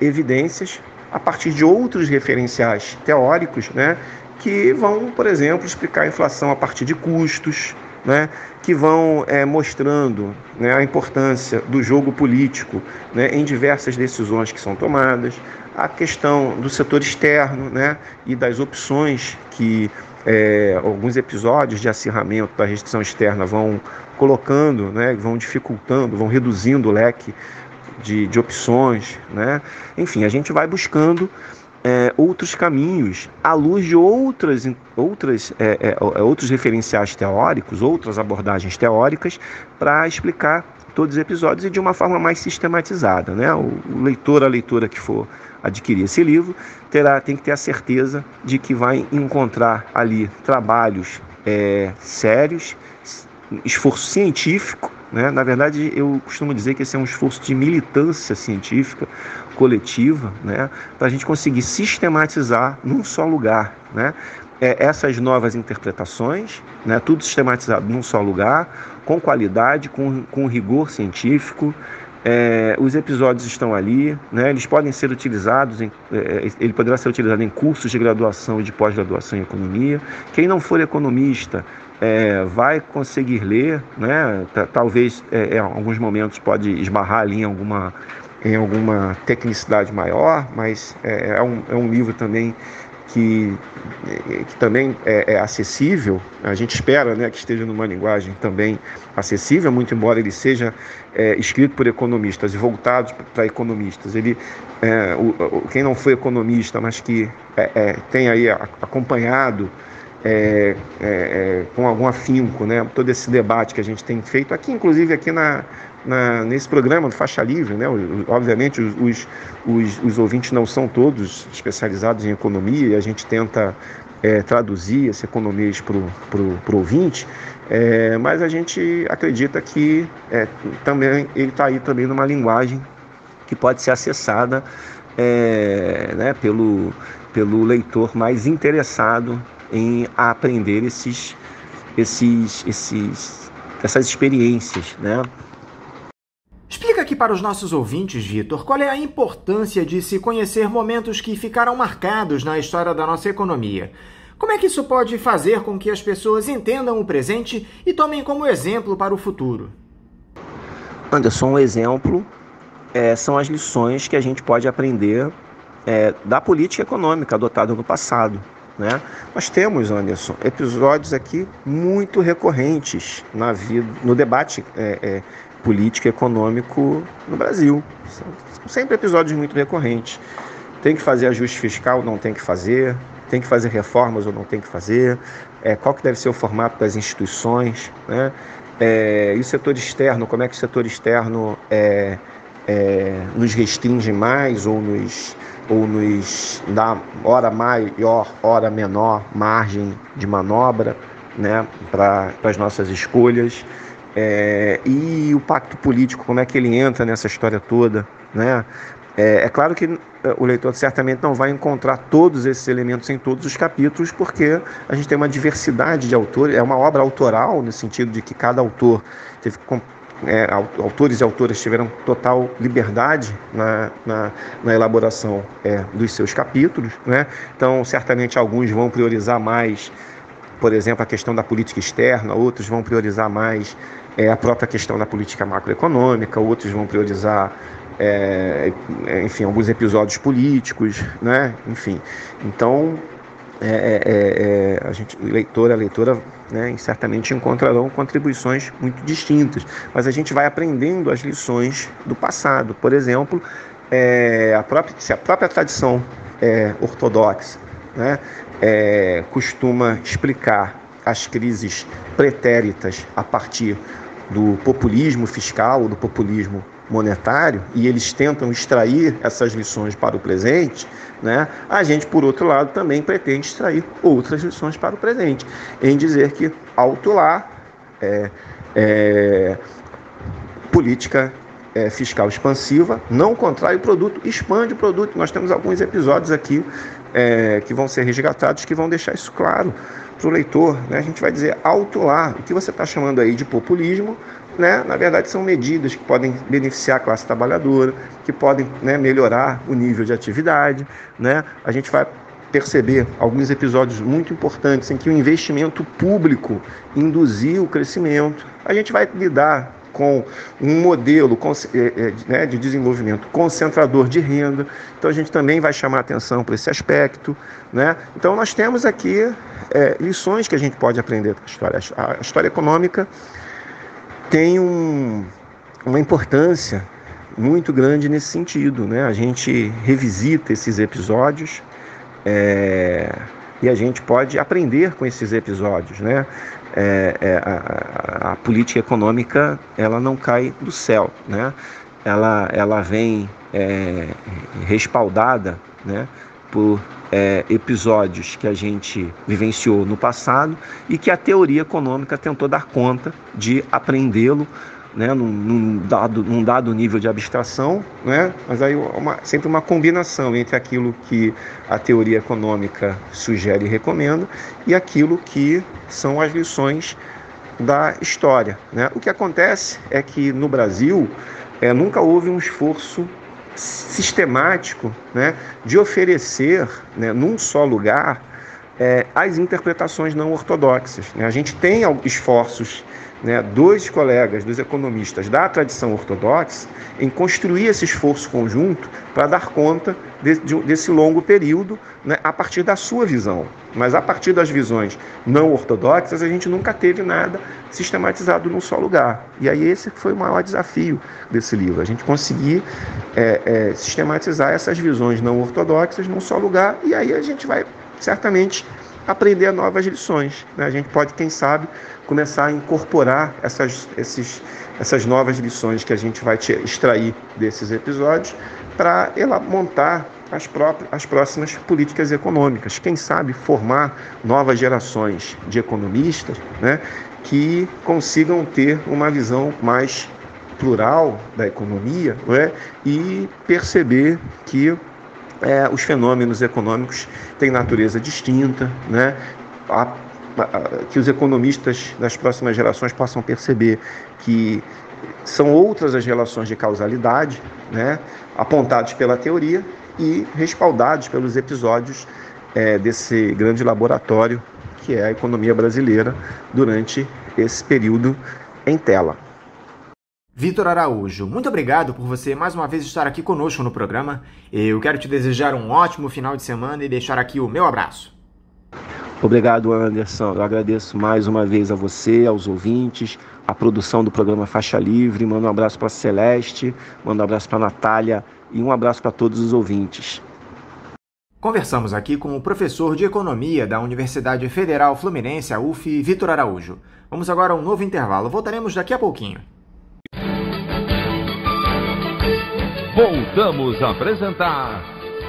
evidências a partir de outros referenciais teóricos, né, que vão, por exemplo, explicar a inflação a partir de custos, né, que vão mostrando, né, a importância do jogo político, né, em diversas decisões que são tomadas, a questão do setor externo, né, e das opções que alguns episódios de acirramento da restrição externa vão colocando, né, vão dificultando, vão reduzindo o leque de opções, né? Enfim, a gente vai buscando outros caminhos à luz de outros referenciais teóricos, outras abordagens teóricas, para explicar todos os episódios e de uma forma mais sistematizada, né? O leitor, a leitora que for adquirir esse livro tem que ter a certeza de que vai encontrar ali trabalhos sérios, esforço científico, né? Na verdade, eu costumo dizer que esse é um esforço de militância científica coletiva, né, para a gente conseguir sistematizar num só lugar, né, essas novas interpretações, né, tudo sistematizado num só lugar, com qualidade, com rigor científico. Os episódios estão ali, né, eles podem ser utilizados, ele poderá ser utilizado em cursos de graduação e de pós-graduação em economia. Quem não for economista vai conseguir ler, né? Talvez em alguns momentos pode esbarrar ali em alguma tecnicidade maior, mas é um livro também que também é acessível. A gente espera, né, que esteja numa linguagem também acessível, muito embora ele seja escrito por economistas e voltado para economistas. Quem não foi economista, mas que tem aí acompanhado com algum afinco, né, todo esse debate que a gente tem feito aqui, inclusive aqui nesse programa do Faixa Livre, né? Obviamente os ouvintes não são todos especializados em economia e a gente tenta traduzir essa economia para o ouvinte, mas a gente acredita que também ele está aí também numa linguagem que pode ser acessada né, pelo leitor mais interessado em aprender essas experiências, né? Explica aqui para os nossos ouvintes, Vitor, qual é a importância de se conhecer momentos que ficaram marcados na história da nossa economia. Como é que isso pode fazer com que as pessoas entendam o presente e tomem como exemplo para o futuro? Anderson, um exemplo são as lições que a gente pode aprender da política econômica adotada no passado, né? Nós temos, Anderson, episódios aqui muito recorrentes na vida, no debate político e econômico no Brasil. São sempre episódios muito recorrentes. Tem que fazer ajuste fiscal ou não tem que fazer? Tem que fazer reformas ou não tem que fazer? Qual que deve ser o formato das instituições, né? E o setor externo, como é que o setor externo nos restringe mais ou nos dá hora maior, hora menor, margem de manobra, né, para as nossas escolhas. E o pacto político, como é que ele entra nessa história toda, né? É claro que o leitor certamente não vai encontrar todos esses elementos em todos os capítulos, porque a gente tem uma diversidade de autores, é uma obra autoral, no sentido de que cada autor teve autores e autoras tiveram total liberdade na elaboração dos seus capítulos, né? Então, certamente alguns vão priorizar mais, por exemplo, a questão da política externa, outros vão priorizar mais a própria questão da política macroeconômica, outros vão priorizar, enfim, alguns episódios políticos, né? Enfim, então o leitor, a leitora, né, certamente encontrarão contribuições muito distintas, mas a gente vai aprendendo as lições do passado. Por exemplo, se a própria tradição ortodoxa, né, costuma explicar as crises pretéritas a partir do populismo fiscal, do populismo monetário, e eles tentam extrair essas lições para o presente, né? A gente, por outro lado, também pretende extrair outras lições para o presente, em dizer que autular política fiscal expansiva não contrai o produto, expande o produto. Nós temos alguns episódios aqui que vão ser resgatados, que vão deixar isso claro para o leitor, né? A gente vai dizer autular, o que você está chamando aí de populismo, né, na verdade, são medidas que podem beneficiar a classe trabalhadora, que podem, né, melhorar o nível de atividade, né? A gente vai perceber alguns episódios muito importantes em que o investimento público induziu o crescimento. A gente vai lidar com um modelo, né, de desenvolvimento concentrador de renda, então a gente também vai chamar atenção para esse aspecto, né? Então nós temos aqui lições que a gente pode aprender com a história. A história econômica tem uma importância muito grande nesse sentido, né? A gente revisita esses episódios e a gente pode aprender com esses episódios, né? A política econômica, ela não cai do céu, né? Ela vem respaldada, né, por episódios que a gente vivenciou no passado e que a teoria econômica tentou dar conta de aprendê-lo, né, num dado nível de abstração, né, mas aí sempre uma combinação entre aquilo que a teoria econômica sugere e recomenda e aquilo que são as lições da história, né. O que acontece é que no Brasil nunca houve um esforço sistemático, né, de oferecer, né, num só lugar as interpretações não ortodoxas, né. A gente tem esforços, né, dois colegas, dois economistas da tradição ortodoxa, em construir esse esforço conjunto para dar conta desse longo período, né, a partir da sua visão. Mas a partir das visões não ortodoxas, a gente nunca teve nada sistematizado num só lugar. E aí esse foi o maior desafio desse livro, a gente conseguir sistematizar essas visões não ortodoxas num só lugar, e aí a gente vai certamente aprender novas lições, né? A gente pode, quem sabe, começar a incorporar essas novas lições que a gente vai extrair desses episódios para montar as próximas políticas econômicas. Quem sabe formar novas gerações de economistas, né, que consigam ter uma visão mais plural da economia, né, e perceber que os fenômenos econômicos têm natureza distinta, né? Que os economistas das próximas gerações possam perceber que são outras as relações de causalidade, né, apontadas pela teoria e respaldadas pelos episódios desse grande laboratório que é a economia brasileira durante esse período em tela. Vitor Araújo, muito obrigado por você mais uma vez estar aqui conosco no programa. Eu quero te desejar um ótimo final de semana e deixar aqui o meu abraço. Obrigado, Anderson. Eu agradeço mais uma vez a você, aos ouvintes, a produção do programa Faixa Livre. Mando um abraço para a Celeste, mando um abraço para a Natália e um abraço para todos os ouvintes. Conversamos aqui com o professor de Economia da Universidade Federal Fluminense, a UF, Vitor Araújo. Vamos agora a um novo intervalo. Voltaremos daqui a pouquinho. Voltamos a apresentar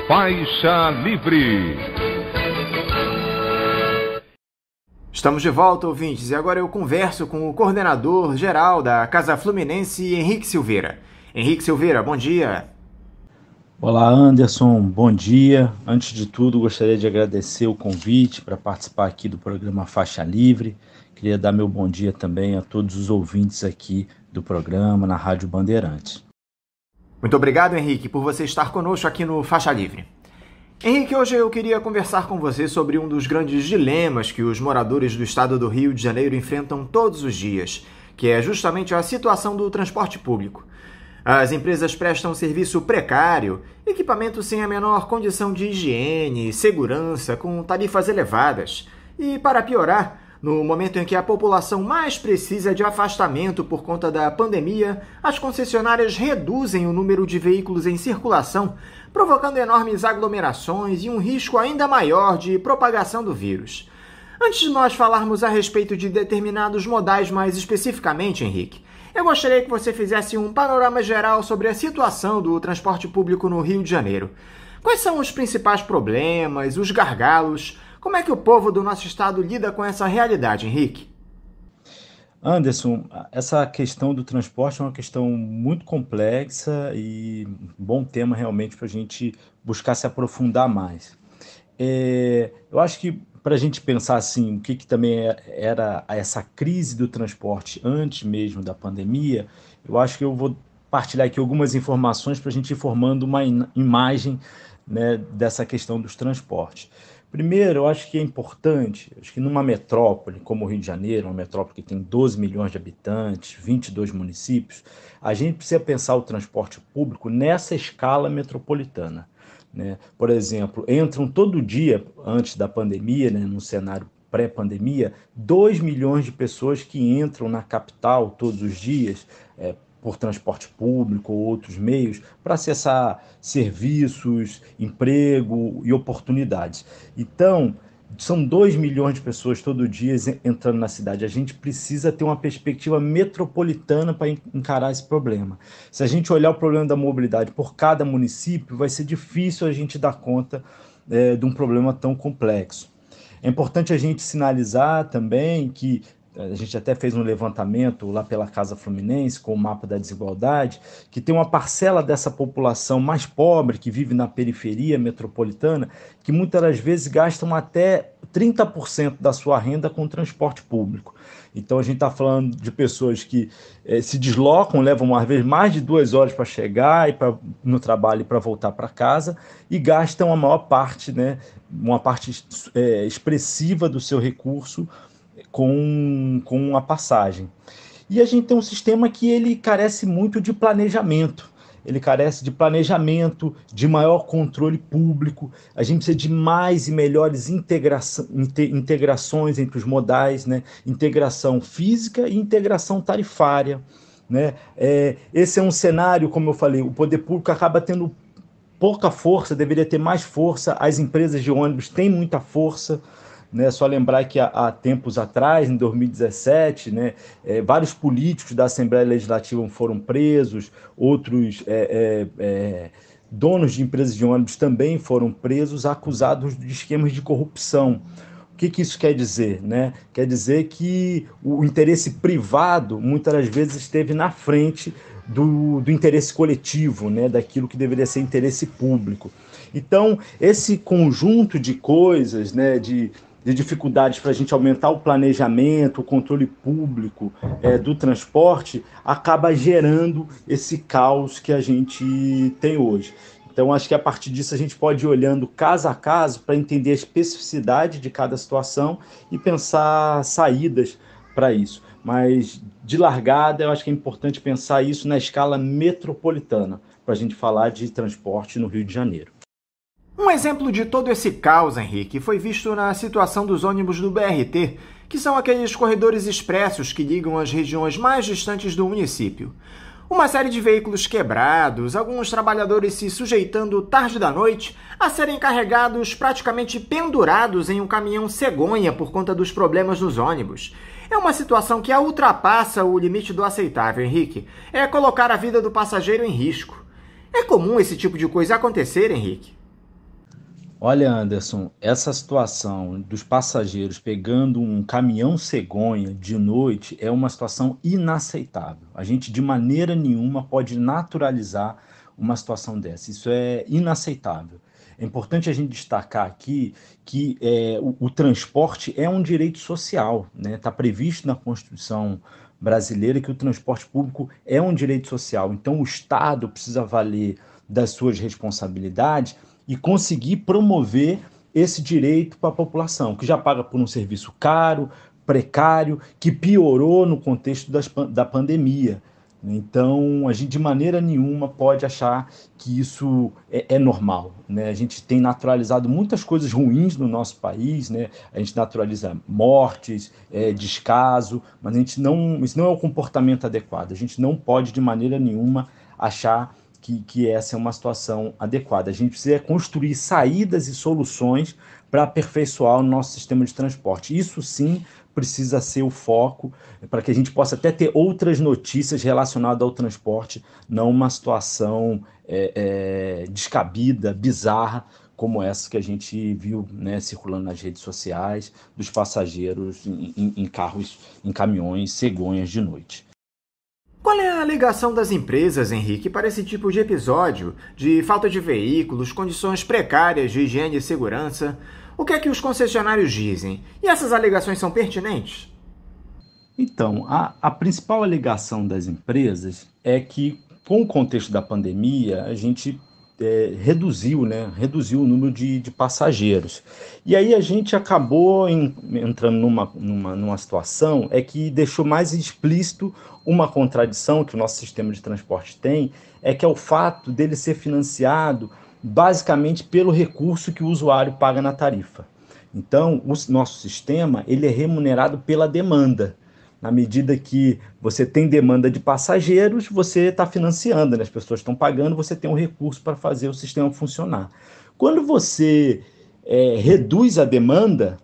Faixa Livre. Estamos de volta, ouvintes, e agora eu converso com o coordenador geral da Casa Fluminense, Henrique Silveira. Henrique Silveira, bom dia. Olá, Anderson, bom dia. Antes de tudo, gostaria de agradecer o convite para participar aqui do programa Faixa Livre. Queria dar meu bom dia também a todos os ouvintes aqui do programa na Rádio Bandeirantes. Muito obrigado, Henrique, por você estar conosco aqui no Faixa Livre. Henrique, hoje eu queria conversar com você sobre um dos grandes dilemas que os moradores do estado do Rio de Janeiro enfrentam todos os dias, que é justamente a situação do transporte público. As empresas prestam serviço precário, equipamento sem a menor condição de higiene, segurança, com tarifas elevadas. E, para piorar, no momento em que a população mais precisa de afastamento por conta da pandemia, as concessionárias reduzem o número de veículos em circulação, provocando enormes aglomerações e um risco ainda maior de propagação do vírus. Antes de nós falarmos a respeito de determinados modais mais especificamente, Henrique, eu gostaria que você fizesse um panorama geral sobre a situação do transporte público no Rio de Janeiro. Quais são os principais problemas, os gargalos? Como é que o povo do nosso estado lida com essa realidade, Henrique? Anderson, essa questão do transporte é uma questão muito complexa e um bom tema realmente para a gente buscar se aprofundar mais. Eu acho que para a gente pensar assim, o que, que também era essa crise do transporte antes mesmo da pandemia, eu acho que eu vou partilhar aqui algumas informações para a gente ir formando uma imagem, né, dessa questão dos transportes. Primeiro, eu acho que é importante, acho que numa metrópole como o Rio de Janeiro, uma metrópole que tem 12 milhões de habitantes, 22 municípios, a gente precisa pensar o transporte público nessa escala metropolitana, né? Por exemplo, entram todo dia, antes da pandemia, né, num cenário pré-pandemia, 2 milhões de pessoas que entram na capital todos os dias, por transporte público ou outros meios, para acessar serviços, emprego e oportunidades. Então, são 2 milhões de pessoas todo dia entrando na cidade. A gente precisa ter uma perspectiva metropolitana para encarar esse problema. Se a gente olhar o problema da mobilidade por cada município, vai ser difícil a gente dar conta de um problema tão complexo. É importante a gente sinalizar também que a gente até fez um levantamento lá pela Casa Fluminense com o mapa da desigualdade, que tem uma parcela dessa população mais pobre que vive na periferia metropolitana, que muitas das vezes gastam até 30% da sua renda com transporte público. Então a gente está falando de pessoas que se deslocam, levam às vezes mais de 2 horas para chegar e no trabalho e para voltar para casa, e gastam a maior parte, né, uma parte expressiva do seu recurso com a passagem. E a gente tem um sistema que ele carece muito de planejamento, de maior controle público. A gente precisa de mais e melhores integrações entre os modais, né? Integração física e integração tarifária, né? Esse é um cenário, como eu falei, o poder público acaba tendo pouca força, deveria ter mais força, as empresas de ônibus têm muita força, né? Só lembrar que há tempos atrás, em 2017, né, vários políticos da Assembleia Legislativa foram presos, outros donos de empresas de ônibus também foram presos, acusados de esquemas de corrupção. O que isso quer dizer, né? Quer dizer que o interesse privado, muitas das vezes, esteve na frente do interesse coletivo, né, daquilo que deveria ser interesse público. Então, esse conjunto de coisas, né, de dificuldades para a gente aumentar o planejamento, o controle público do transporte, acaba gerando esse caos que a gente tem hoje. Então, acho que a partir disso a gente pode ir olhando caso a caso para entender a especificidade de cada situação e pensar saídas para isso. Mas, de largada, eu acho que é importante pensar isso na escala metropolitana, para a gente falar de transporte no Rio de Janeiro. Um exemplo de todo esse caos, Henrique, foi visto na situação dos ônibus do BRT, que são aqueles corredores expressos que ligam as regiões mais distantes do município. Uma série de veículos quebrados, alguns trabalhadores se sujeitando tarde da noite a serem carregados praticamente pendurados em um caminhão cegonha por conta dos problemas nos ônibus. É uma situação que ultrapassa o limite do aceitável, Henrique. É colocar a vida do passageiro em risco. É comum esse tipo de coisa acontecer, Henrique? Olha, Anderson, essa situação dos passageiros pegando um caminhão cegonha de noite é uma situação inaceitável. A gente, de maneira nenhuma, pode naturalizar uma situação dessa. Isso é inaceitável. É importante a gente destacar aqui que o transporte é um direito social, né? Está previsto na Constituição brasileira que o transporte público é um direito social. Então, o Estado precisa valer das suas responsabilidades e conseguir promover esse direito para a população, que já paga por um serviço caro, precário, que piorou no contexto da pandemia. Então, a gente de maneira nenhuma pode achar que isso é normal, né? A gente tem naturalizado muitas coisas ruins no nosso país, né? A gente naturaliza mortes, descaso, mas isso não é o comportamento adequado. A gente não pode de maneira nenhuma achar que essa é uma situação adequada. A gente precisa construir saídas e soluções para aperfeiçoar o nosso sistema de transporte. Isso sim precisa ser o foco para que a gente possa até ter outras notícias relacionadas ao transporte, não uma situação descabida, bizarra, como essa que a gente viu, né, circulando nas redes sociais, dos passageiros em carros, em caminhões, cegonhas de noite. Qual é a ligação das empresas, Henrique, para esse tipo de episódio, de falta de veículos, condições precárias de higiene e segurança? O que é que os concessionários dizem? E essas alegações são pertinentes? Então, a principal alegação das empresas é que, com o contexto da pandemia, a gente reduziu o número de passageiros. E aí a gente acabou entrando numa situação que deixou mais explícito uma contradição que o nosso sistema de transporte tem, que é o fato dele ser financiado basicamente pelo recurso que o usuário paga na tarifa. Então, o nosso sistema ele é remunerado pela demanda. Na medida que você tem demanda de passageiros, você está financiando, né? As pessoas estão pagando, você tem um recurso para fazer o sistema funcionar. Quando você reduz a demanda,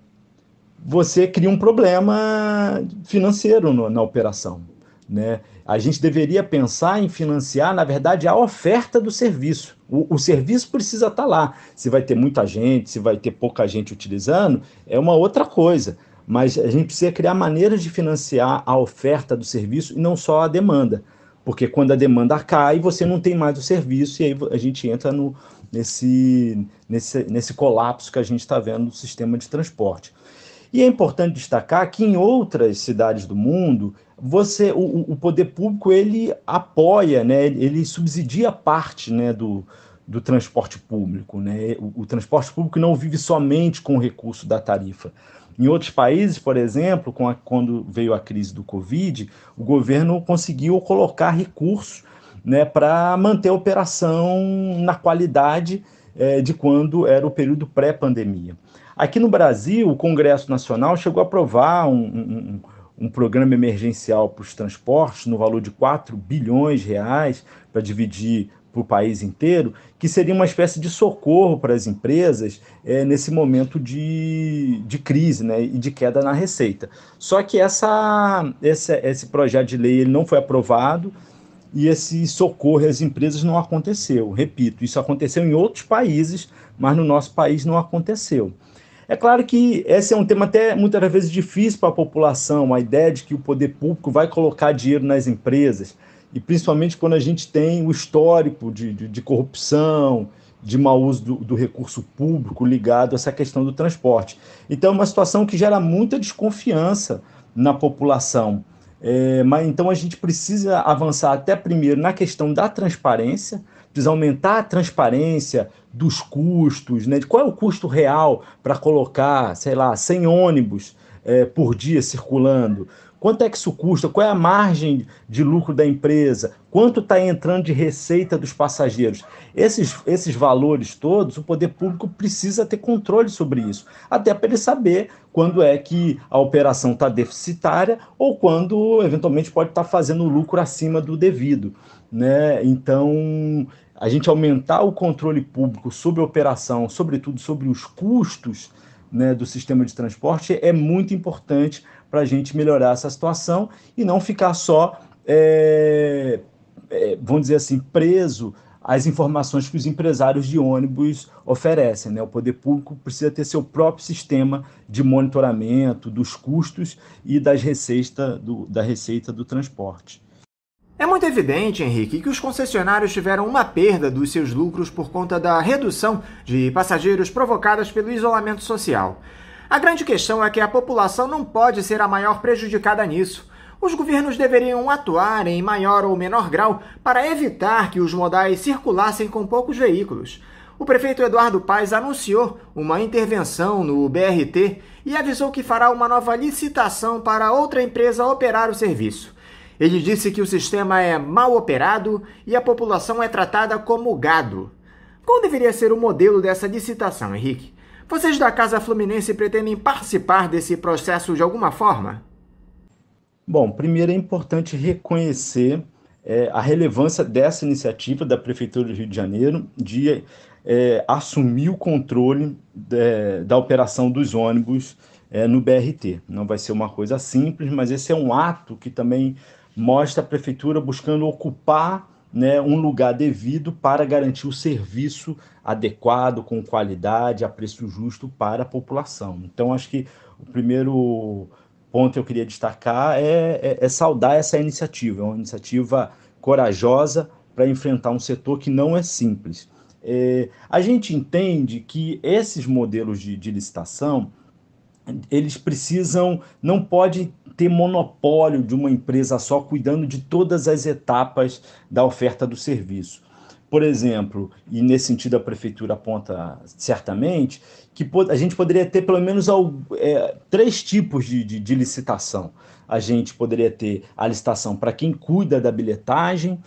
você cria um problema financeiro na operação, né? A gente deveria pensar em financiar, na verdade, a oferta do serviço. O serviço precisa estar lá. Se vai ter muita gente, se vai ter pouca gente utilizando, é uma outra coisa. Mas a gente precisa criar maneiras de financiar a oferta do serviço e não só a demanda, porque quando a demanda cai, você não tem mais o serviço e aí a gente entra nesse colapso que a gente está vendo no sistema de transporte. E é importante destacar que em outras cidades do mundo, o poder público ele apoia, né? Ele subsidia parte, né, do transporte público, né? O transporte público não vive somente com o recurso da tarifa. Em outros países, por exemplo, quando veio a crise do Covid, o governo conseguiu colocar recursos, né, para manter a operação na qualidade de quando era o período pré-pandemia. Aqui no Brasil, o Congresso Nacional chegou a aprovar um programa emergencial para os transportes no valor de 4 bilhões de reais para dividir para o país inteiro, que seria uma espécie de socorro para as empresas nesse momento de crise, né, e de queda na receita. Só que esse projeto de lei ele não foi aprovado e esse socorro às empresas não aconteceu. Repito, isso aconteceu em outros países, mas no nosso país não aconteceu. É claro que esse é um tema até muitas vezes difícil para a população, a ideia de que o poder público vai colocar dinheiro nas empresas, e principalmente quando a gente tem o histórico de corrupção, de mau uso do recurso público ligado a essa questão do transporte. Então é uma situação que gera muita desconfiança na população. Mas então a gente precisa avançar até primeiro na questão da transparência, precisa aumentar a transparência dos custos, né, de qual é o custo real para colocar, sei lá, 100 ônibus por dia circulando. Quanto é que isso custa? Qual é a margem de lucro da empresa? Quanto está entrando de receita dos passageiros? Esses valores todos, o poder público precisa ter controle sobre isso, até para ele saber quando é que a operação está deficitária ou quando, eventualmente, pode estar fazendo lucro acima do devido, né? Então, a gente aumentar o controle público sobre a operação, sobretudo sobre os custos, né, do sistema de transporte, é muito importante para a gente melhorar essa situação e não ficar só, vamos dizer assim, preso às informações que os empresários de ônibus oferecem, né? O poder público precisa ter seu próprio sistema de monitoramento dos custos e da receita do transporte. É muito evidente, Henrique, que os concessionários tiveram uma perda dos seus lucros por conta da redução de passageiros provocadas pelo isolamento social. A grande questão é que a população não pode ser a maior prejudicada nisso. Os governos deveriam atuar em maior ou menor grau para evitar que os modais circulassem com poucos veículos. O prefeito Eduardo Paes anunciou uma intervenção no BRT e avisou que fará uma nova licitação para outra empresa operar o serviço. Ele disse que o sistema é mal operado e a população é tratada como gado. Qual deveria ser o modelo dessa licitação, Henrique? Vocês da Casa Fluminense pretendem participar desse processo de alguma forma? Bom, primeiro é importante reconhecer a relevância dessa iniciativa da Prefeitura do Rio de Janeiro de assumir o controle da operação dos ônibus no BRT. Não vai ser uma coisa simples, mas esse é um ato que também mostra a prefeitura buscando ocupar, né, um lugar devido para garantir o serviço adequado, com qualidade, a preço justo para a população. Então, acho que o primeiro ponto que eu queria destacar é saudar essa iniciativa. É uma iniciativa corajosa para enfrentar um setor que não é simples. A gente entende que esses modelos de licitação, eles precisam, não pode ter monopólio de uma empresa só cuidando de todas as etapas da oferta do serviço. Por exemplo, e nesse sentido a prefeitura aponta certamente, que a gente poderia ter pelo menos três tipos de licitação. A gente poderia ter a licitação para quem cuida da bilhetagem,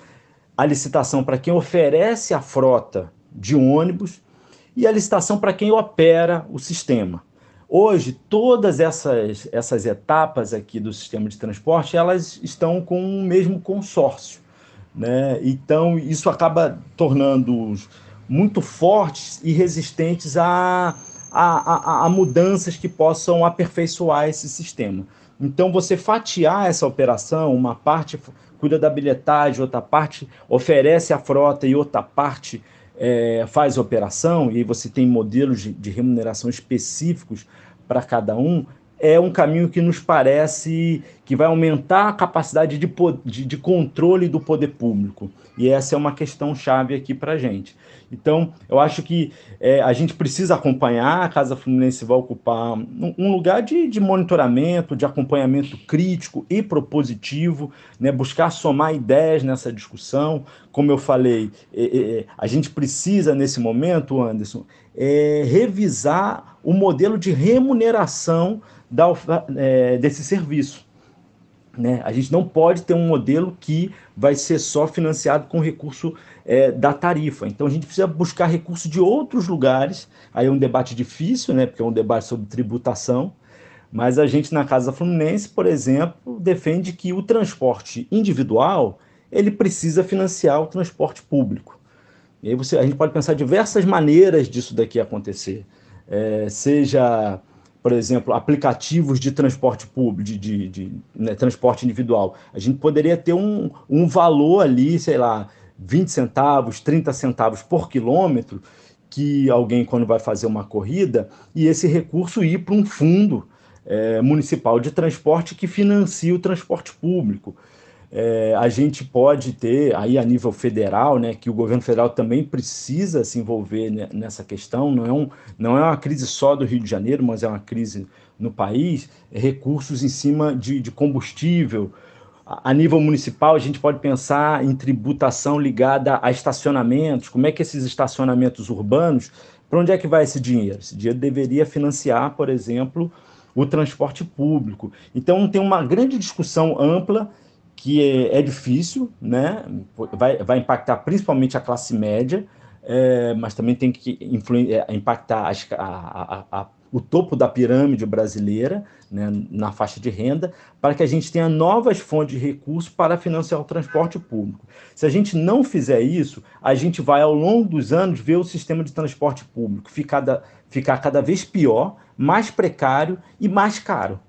a licitação para quem oferece a frota de ônibus e a licitação para quem opera o sistema. Hoje, todas essas etapas aqui do sistema de transporte, elas estão com o mesmo consórcio, né? Então, isso acaba tornando-os muito fortes e resistentes a mudanças que possam aperfeiçoar esse sistema. Então, você fatiar essa operação, uma parte cuida da bilhetagem, outra parte oferece a frota e outra parte faz operação, e você tem modelos de remuneração específicos para cada um, é um caminho que nos parece que vai aumentar a capacidade de controle do poder público. E essa é uma questão chave aqui para a gente. Então, eu acho que a gente precisa acompanhar, a Casa Fluminense vai ocupar um lugar de monitoramento, de acompanhamento crítico e propositivo, né? Buscar somar ideias nessa discussão. Como eu falei, a gente precisa, nesse momento, Anderson, revisar o modelo de remuneração desse serviço, né? A gente não pode ter um modelo que vai ser só financiado com recurso da tarifa. Então, a gente precisa buscar recurso de outros lugares. Aí é um debate difícil, né? Porque é um debate sobre tributação. Mas a gente, na Casa Fluminense, por exemplo, defende que o transporte individual ele precisa financiar o transporte público. E aí a gente pode pensar diversas maneiras disso daqui acontecer. Seja, por exemplo, aplicativos de transporte público, de transporte individual. A gente poderia ter um valor ali, sei lá, 20 centavos, 30 centavos por quilômetro, que alguém, quando vai fazer uma corrida, e esse recurso ir para um fundo municipal de transporte que financia o transporte público. A gente pode ter, aí a nível federal, né, que o governo federal também precisa se envolver nessa questão, não é uma crise só do Rio de Janeiro, mas é uma crise no país, recursos em cima de combustível. A nível municipal, a gente pode pensar em tributação ligada a estacionamentos, como é que esses estacionamentos urbanos, para onde é que vai esse dinheiro? Esse dinheiro deveria financiar, por exemplo, o transporte público. Então, tem uma grande discussão ampla, que é difícil, né? Vai impactar principalmente a classe média, mas também tem que impactar o topo da pirâmide brasileira, né? Na faixa de renda, para que a gente tenha novas fontes de recursos para financiar o transporte público. Se a gente não fizer isso, a gente vai, ao longo dos anos, ver o sistema de transporte público ficar cada vez pior, mais precário e mais caro.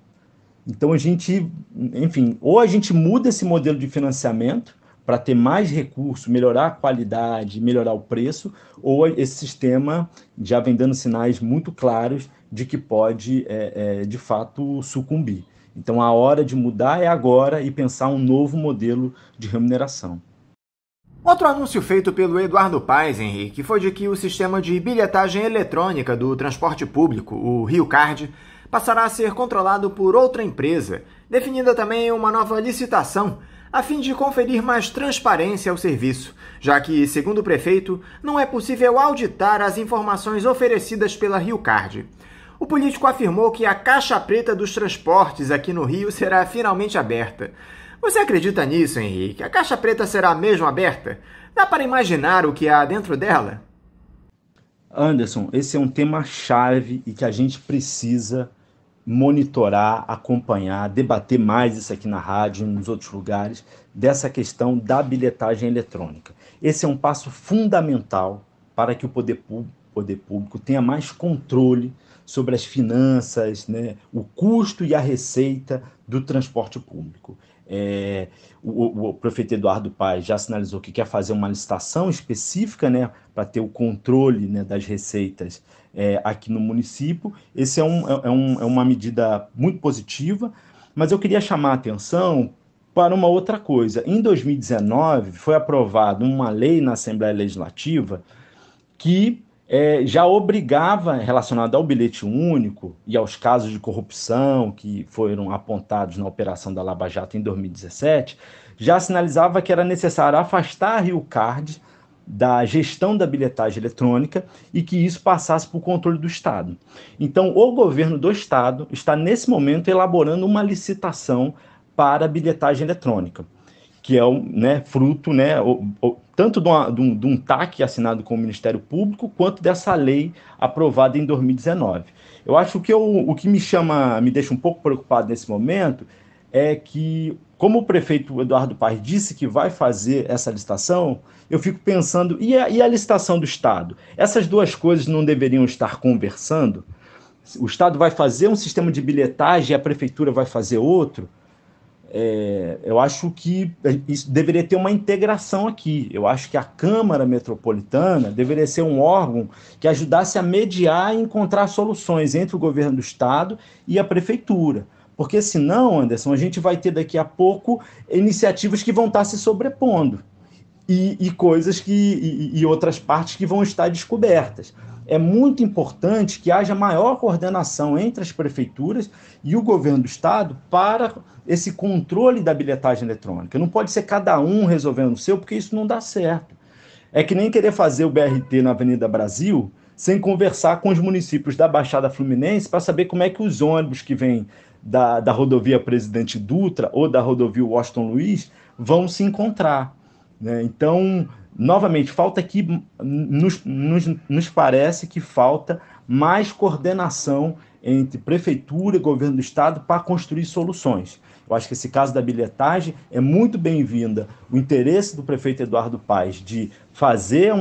Então, a gente, enfim, ou a gente muda esse modelo de financiamento para ter mais recursos, melhorar a qualidade, melhorar o preço, ou esse sistema já vem dando sinais muito claros de que pode, de fato, sucumbir. Então, a hora de mudar é agora e pensar um novo modelo de remuneração. Outro anúncio feito pelo Eduardo Paes, Henrique, foi de que o sistema de bilhetagem eletrônica do transporte público, o RioCard, passará a ser controlado por outra empresa, definida também uma nova licitação, a fim de conferir mais transparência ao serviço, já que, segundo o prefeito, não é possível auditar as informações oferecidas pela RioCard. O político afirmou que a caixa preta dos transportes aqui no Rio será finalmente aberta. Você acredita nisso, Henrique? A caixa preta será mesmo aberta? Dá para imaginar o que há dentro dela? Anderson, esse é um tema chave e que a gente precisa monitorar, acompanhar, debater mais isso aqui na rádio, nos outros lugares, dessa questão da bilhetagem eletrônica. Esse é um passo fundamental para que o poder público tenha mais controle sobre as finanças, né, o custo e a receita do transporte público. O prefeito Eduardo Paes já sinalizou que quer fazer uma licitação específica, né, para ter o controle, né, das receitas aqui no município. Esse é uma medida muito positiva, mas eu queria chamar a atenção para uma outra coisa. Em 2019, foi aprovada uma lei na Assembleia Legislativa que já obrigava, relacionado ao bilhete único e aos casos de corrupção que foram apontados na operação da Lava Jato em 2017, já sinalizava que era necessário afastar a RioCard da gestão da bilhetagem eletrônica e que isso passasse por controle do Estado. Então, o governo do Estado está, nesse momento, elaborando uma licitação para a bilhetagem eletrônica, que é fruto tanto de um TAC assinado com o Ministério Público, quanto dessa lei aprovada em 2019. Eu acho que o que me deixa um pouco preocupado nesse momento é que, como o prefeito Eduardo Paes disse que vai fazer essa licitação, eu fico pensando, e a licitação do Estado? Essas duas coisas não deveriam estar conversando? O Estado vai fazer um sistema de bilhetagem e a prefeitura vai fazer outro? Eu acho que isso deveria ter uma integração aqui. Eu acho que a Câmara Metropolitana deveria ser um órgão que ajudasse a mediar e encontrar soluções entre o governo do Estado e a prefeitura. Porque senão, Anderson, a gente vai ter daqui a pouco iniciativas que vão estar se sobrepondo e coisas e outras partes que vão estar descobertas. É muito importante que haja maior coordenação entre as prefeituras e o governo do Estado para esse controle da bilhetagem eletrônica. Não pode ser cada um resolvendo o seu, porque isso não dá certo. É que nem querer fazer o BRT na Avenida Brasil sem conversar com os municípios da Baixada Fluminense para saber como é que os ônibus que vêm da rodovia Presidente Dutra ou da rodovia Washington Luiz vão se encontrar, né? Então, novamente, falta aqui, nos parece que falta mais coordenação entre prefeitura e governo do Estado para construir soluções. Eu acho que esse caso da bilhetagem é muito bem-vinda. O interesse do prefeito Eduardo Paes de fazer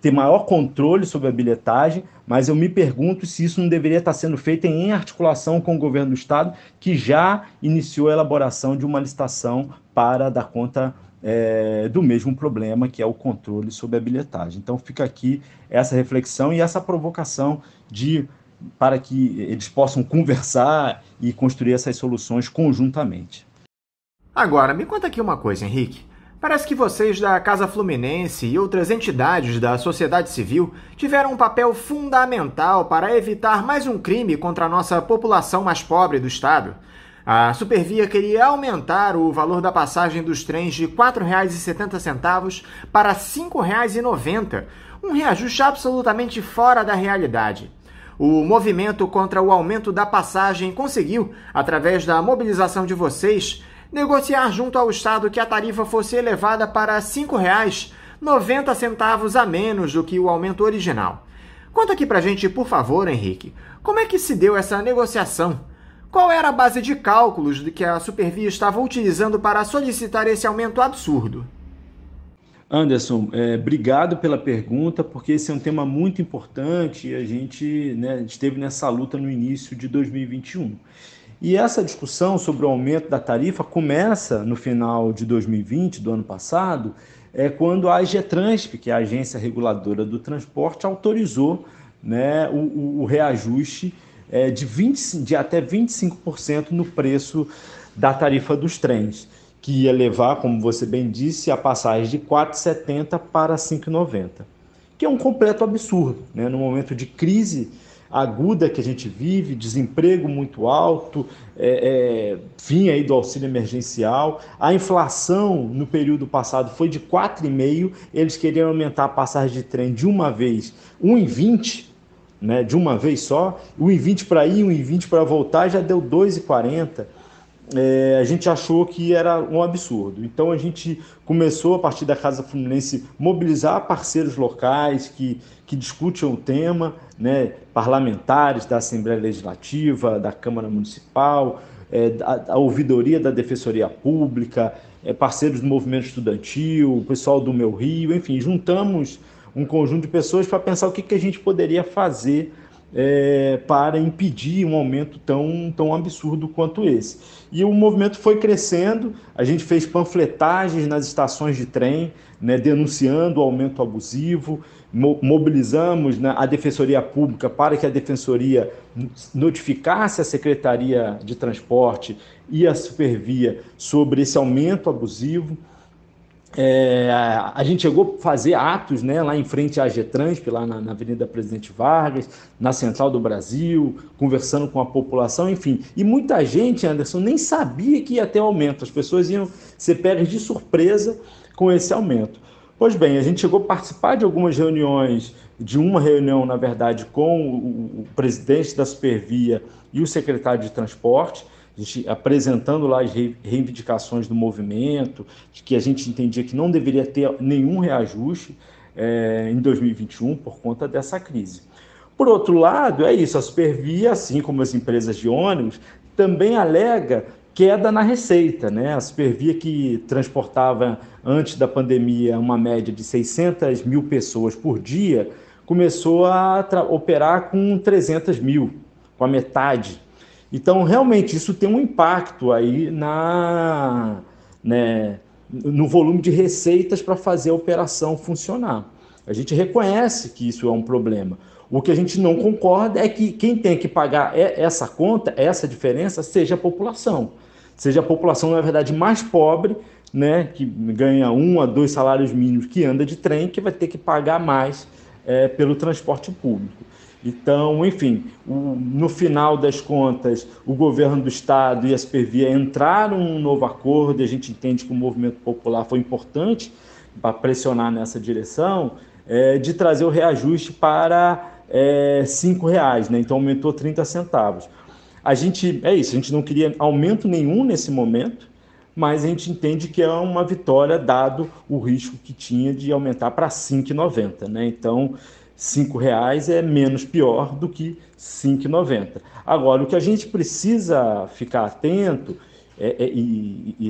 ter maior controle sobre a bilhetagem, mas eu me pergunto se isso não deveria estar sendo feito em articulação com o governo do Estado, que já iniciou a elaboração de uma licitação para dar conta do mesmo problema, que é o controle sobre a bilhetagem. Então fica aqui essa reflexão e essa provocação para que eles possam conversar e construir essas soluções conjuntamente. Agora, me conta aqui uma coisa, Henrique. Parece que vocês da Casa Fluminense e outras entidades da sociedade civil tiveram um papel fundamental para evitar mais um crime contra a nossa população mais pobre do estado. A Supervia queria aumentar o valor da passagem dos trens de R$ 4,70 para R$ 5,90, um reajuste absolutamente fora da realidade. O movimento contra o aumento da passagem conseguiu, através da mobilização de vocês, negociar junto ao Estado que a tarifa fosse elevada para R$ 5,90 a menos do que o aumento original. Conta aqui pra gente, por favor, Henrique, como é que se deu essa negociação? Qual era a base de cálculos que a Supervia estava utilizando para solicitar esse aumento absurdo? Anderson, obrigado pela pergunta, porque esse é um tema muito importante e a gente esteve nessa luta no início de 2021. E essa discussão sobre o aumento da tarifa começa no final de 2020, do ano passado, quando a AGETRANSP, que é a agência reguladora do transporte, autorizou o reajuste de até 25% no preço da tarifa dos trens, que ia levar, como você bem disse, a passagem de R$ 4,70 para R$ 5,90, que é um completo absurdo, no momento de crise aguda que a gente vive, desemprego muito alto, fim aí do auxílio emergencial, a inflação no período passado foi de 4,5%, eles queriam aumentar a passagem de trem de uma vez, 1,20, de uma vez só, 1,20 para ir, 1,20 para voltar, já deu 2,40, a gente achou que era um absurdo. Então a gente começou, a partir da Casa Fluminense, mobilizar parceiros locais que discutem o tema, parlamentares da Assembleia Legislativa, da Câmara Municipal, a ouvidoria da Defensoria Pública, parceiros do movimento estudantil, o pessoal do Meu Rio, enfim, juntamos um conjunto de pessoas para pensar o que a gente poderia fazer para impedir um aumento tão absurdo quanto esse. E o movimento foi crescendo, a gente fez panfletagens nas estações de trem, denunciando o aumento abusivo, mobilizamos a Defensoria Pública para que a Defensoria notificasse a Secretaria de Transporte e a Supervia sobre esse aumento abusivo. A gente chegou a fazer atos, né, lá em frente à Getrans, lá na Avenida Presidente Vargas, na Central do Brasil, conversando com a população, enfim. E muita gente, Anderson, nem sabia que ia ter aumento. As pessoas iam ser pegas de surpresa com esse aumento. Pois bem, a gente chegou a participar de algumas reuniões, de uma reunião, na verdade, com o presidente da Supervia e o secretário de Transporte, a gente apresentando lá as reivindicações do movimento, de que a gente entendia que não deveria ter nenhum reajuste em 2021 por conta dessa crise. Por outro lado, é isso, a Supervia, assim como as empresas de ônibus, também alega queda na receita, né? A Supervia, que transportava antes da pandemia uma média de 600 mil pessoas por dia, começou a operar com 300 mil, com a metade. Então, realmente, isso tem um impacto aí no volume de receitas para fazer a operação funcionar. A gente reconhece que isso é um problema. O que a gente não concorda é que quem tem que pagar essa conta, essa diferença, seja a população. Seja a população, na verdade, mais pobre, né, que ganha 1 a 2 salários mínimos, que anda de trem, que vai ter que pagar mais pelo transporte público. Então, enfim, no final das contas, o governo do Estado e a Supervia entraram num novo acordo, e a gente entende que o movimento popular foi importante para pressionar nessa direção, de trazer o reajuste para R$ 5,00, né? Então aumentou 30 centavos. A gente não queria aumento nenhum nesse momento, mas a gente entende que é uma vitória dado o risco que tinha de aumentar para R$ 5,90, né? Então, R$ 5,00 é menos pior do que R$ 5,90. Agora, o que a gente precisa ficar atento,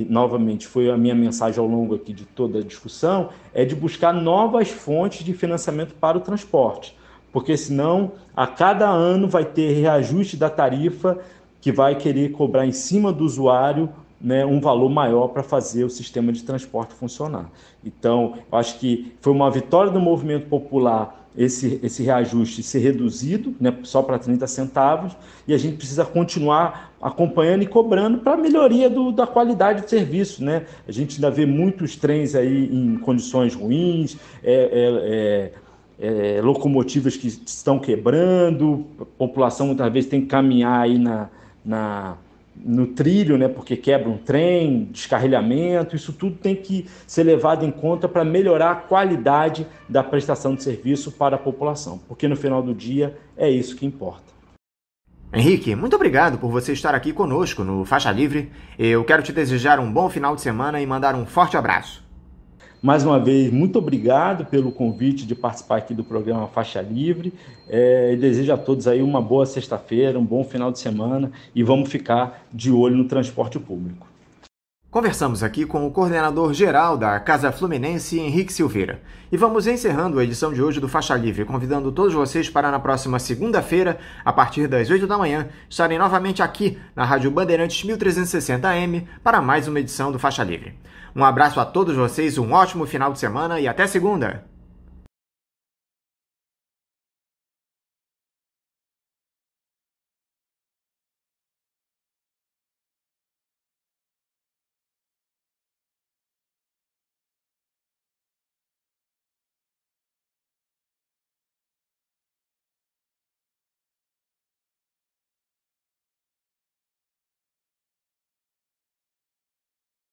novamente foi a minha mensagem ao longo aqui de toda a discussão, é de buscar novas fontes de financiamento para o transporte, porque senão a cada ano vai ter reajuste da tarifa que vai querer cobrar em cima do usuário, né, um valor maior para fazer o sistema de transporte funcionar. Então, eu acho que foi uma vitória do movimento popular esse reajuste ser reduzido, né, só para 30 centavos, e a gente precisa continuar acompanhando e cobrando para a melhoria da qualidade do serviço, né? A gente ainda vê muitos trens aí em condições ruins, locomotivas que estão quebrando, a população muitas vezes tem que caminhar aí no trilho, né, porque quebra um trem, descarrilhamento, isso tudo tem que ser levado em conta para melhorar a qualidade da prestação de serviço para a população, porque no final do dia é isso que importa. Henrique, muito obrigado por você estar aqui conosco no Faixa Livre. Eu quero te desejar um bom final de semana e mandar um forte abraço. Mais uma vez, muito obrigado pelo convite de participar aqui do programa Faixa Livre. Desejo a todos aí uma boa sexta-feira, um bom final de semana, e vamos ficar de olho no transporte público. Conversamos aqui com o coordenador-geral da Casa Fluminense, Henrique Silveira. E vamos encerrando a edição de hoje do Faixa Livre, convidando todos vocês para, na próxima segunda-feira, a partir das 8 da manhã, estarem novamente aqui na Rádio Bandeirantes 1360 AM para mais uma edição do Faixa Livre. Um abraço a todos vocês, um ótimo final de semana e até segunda!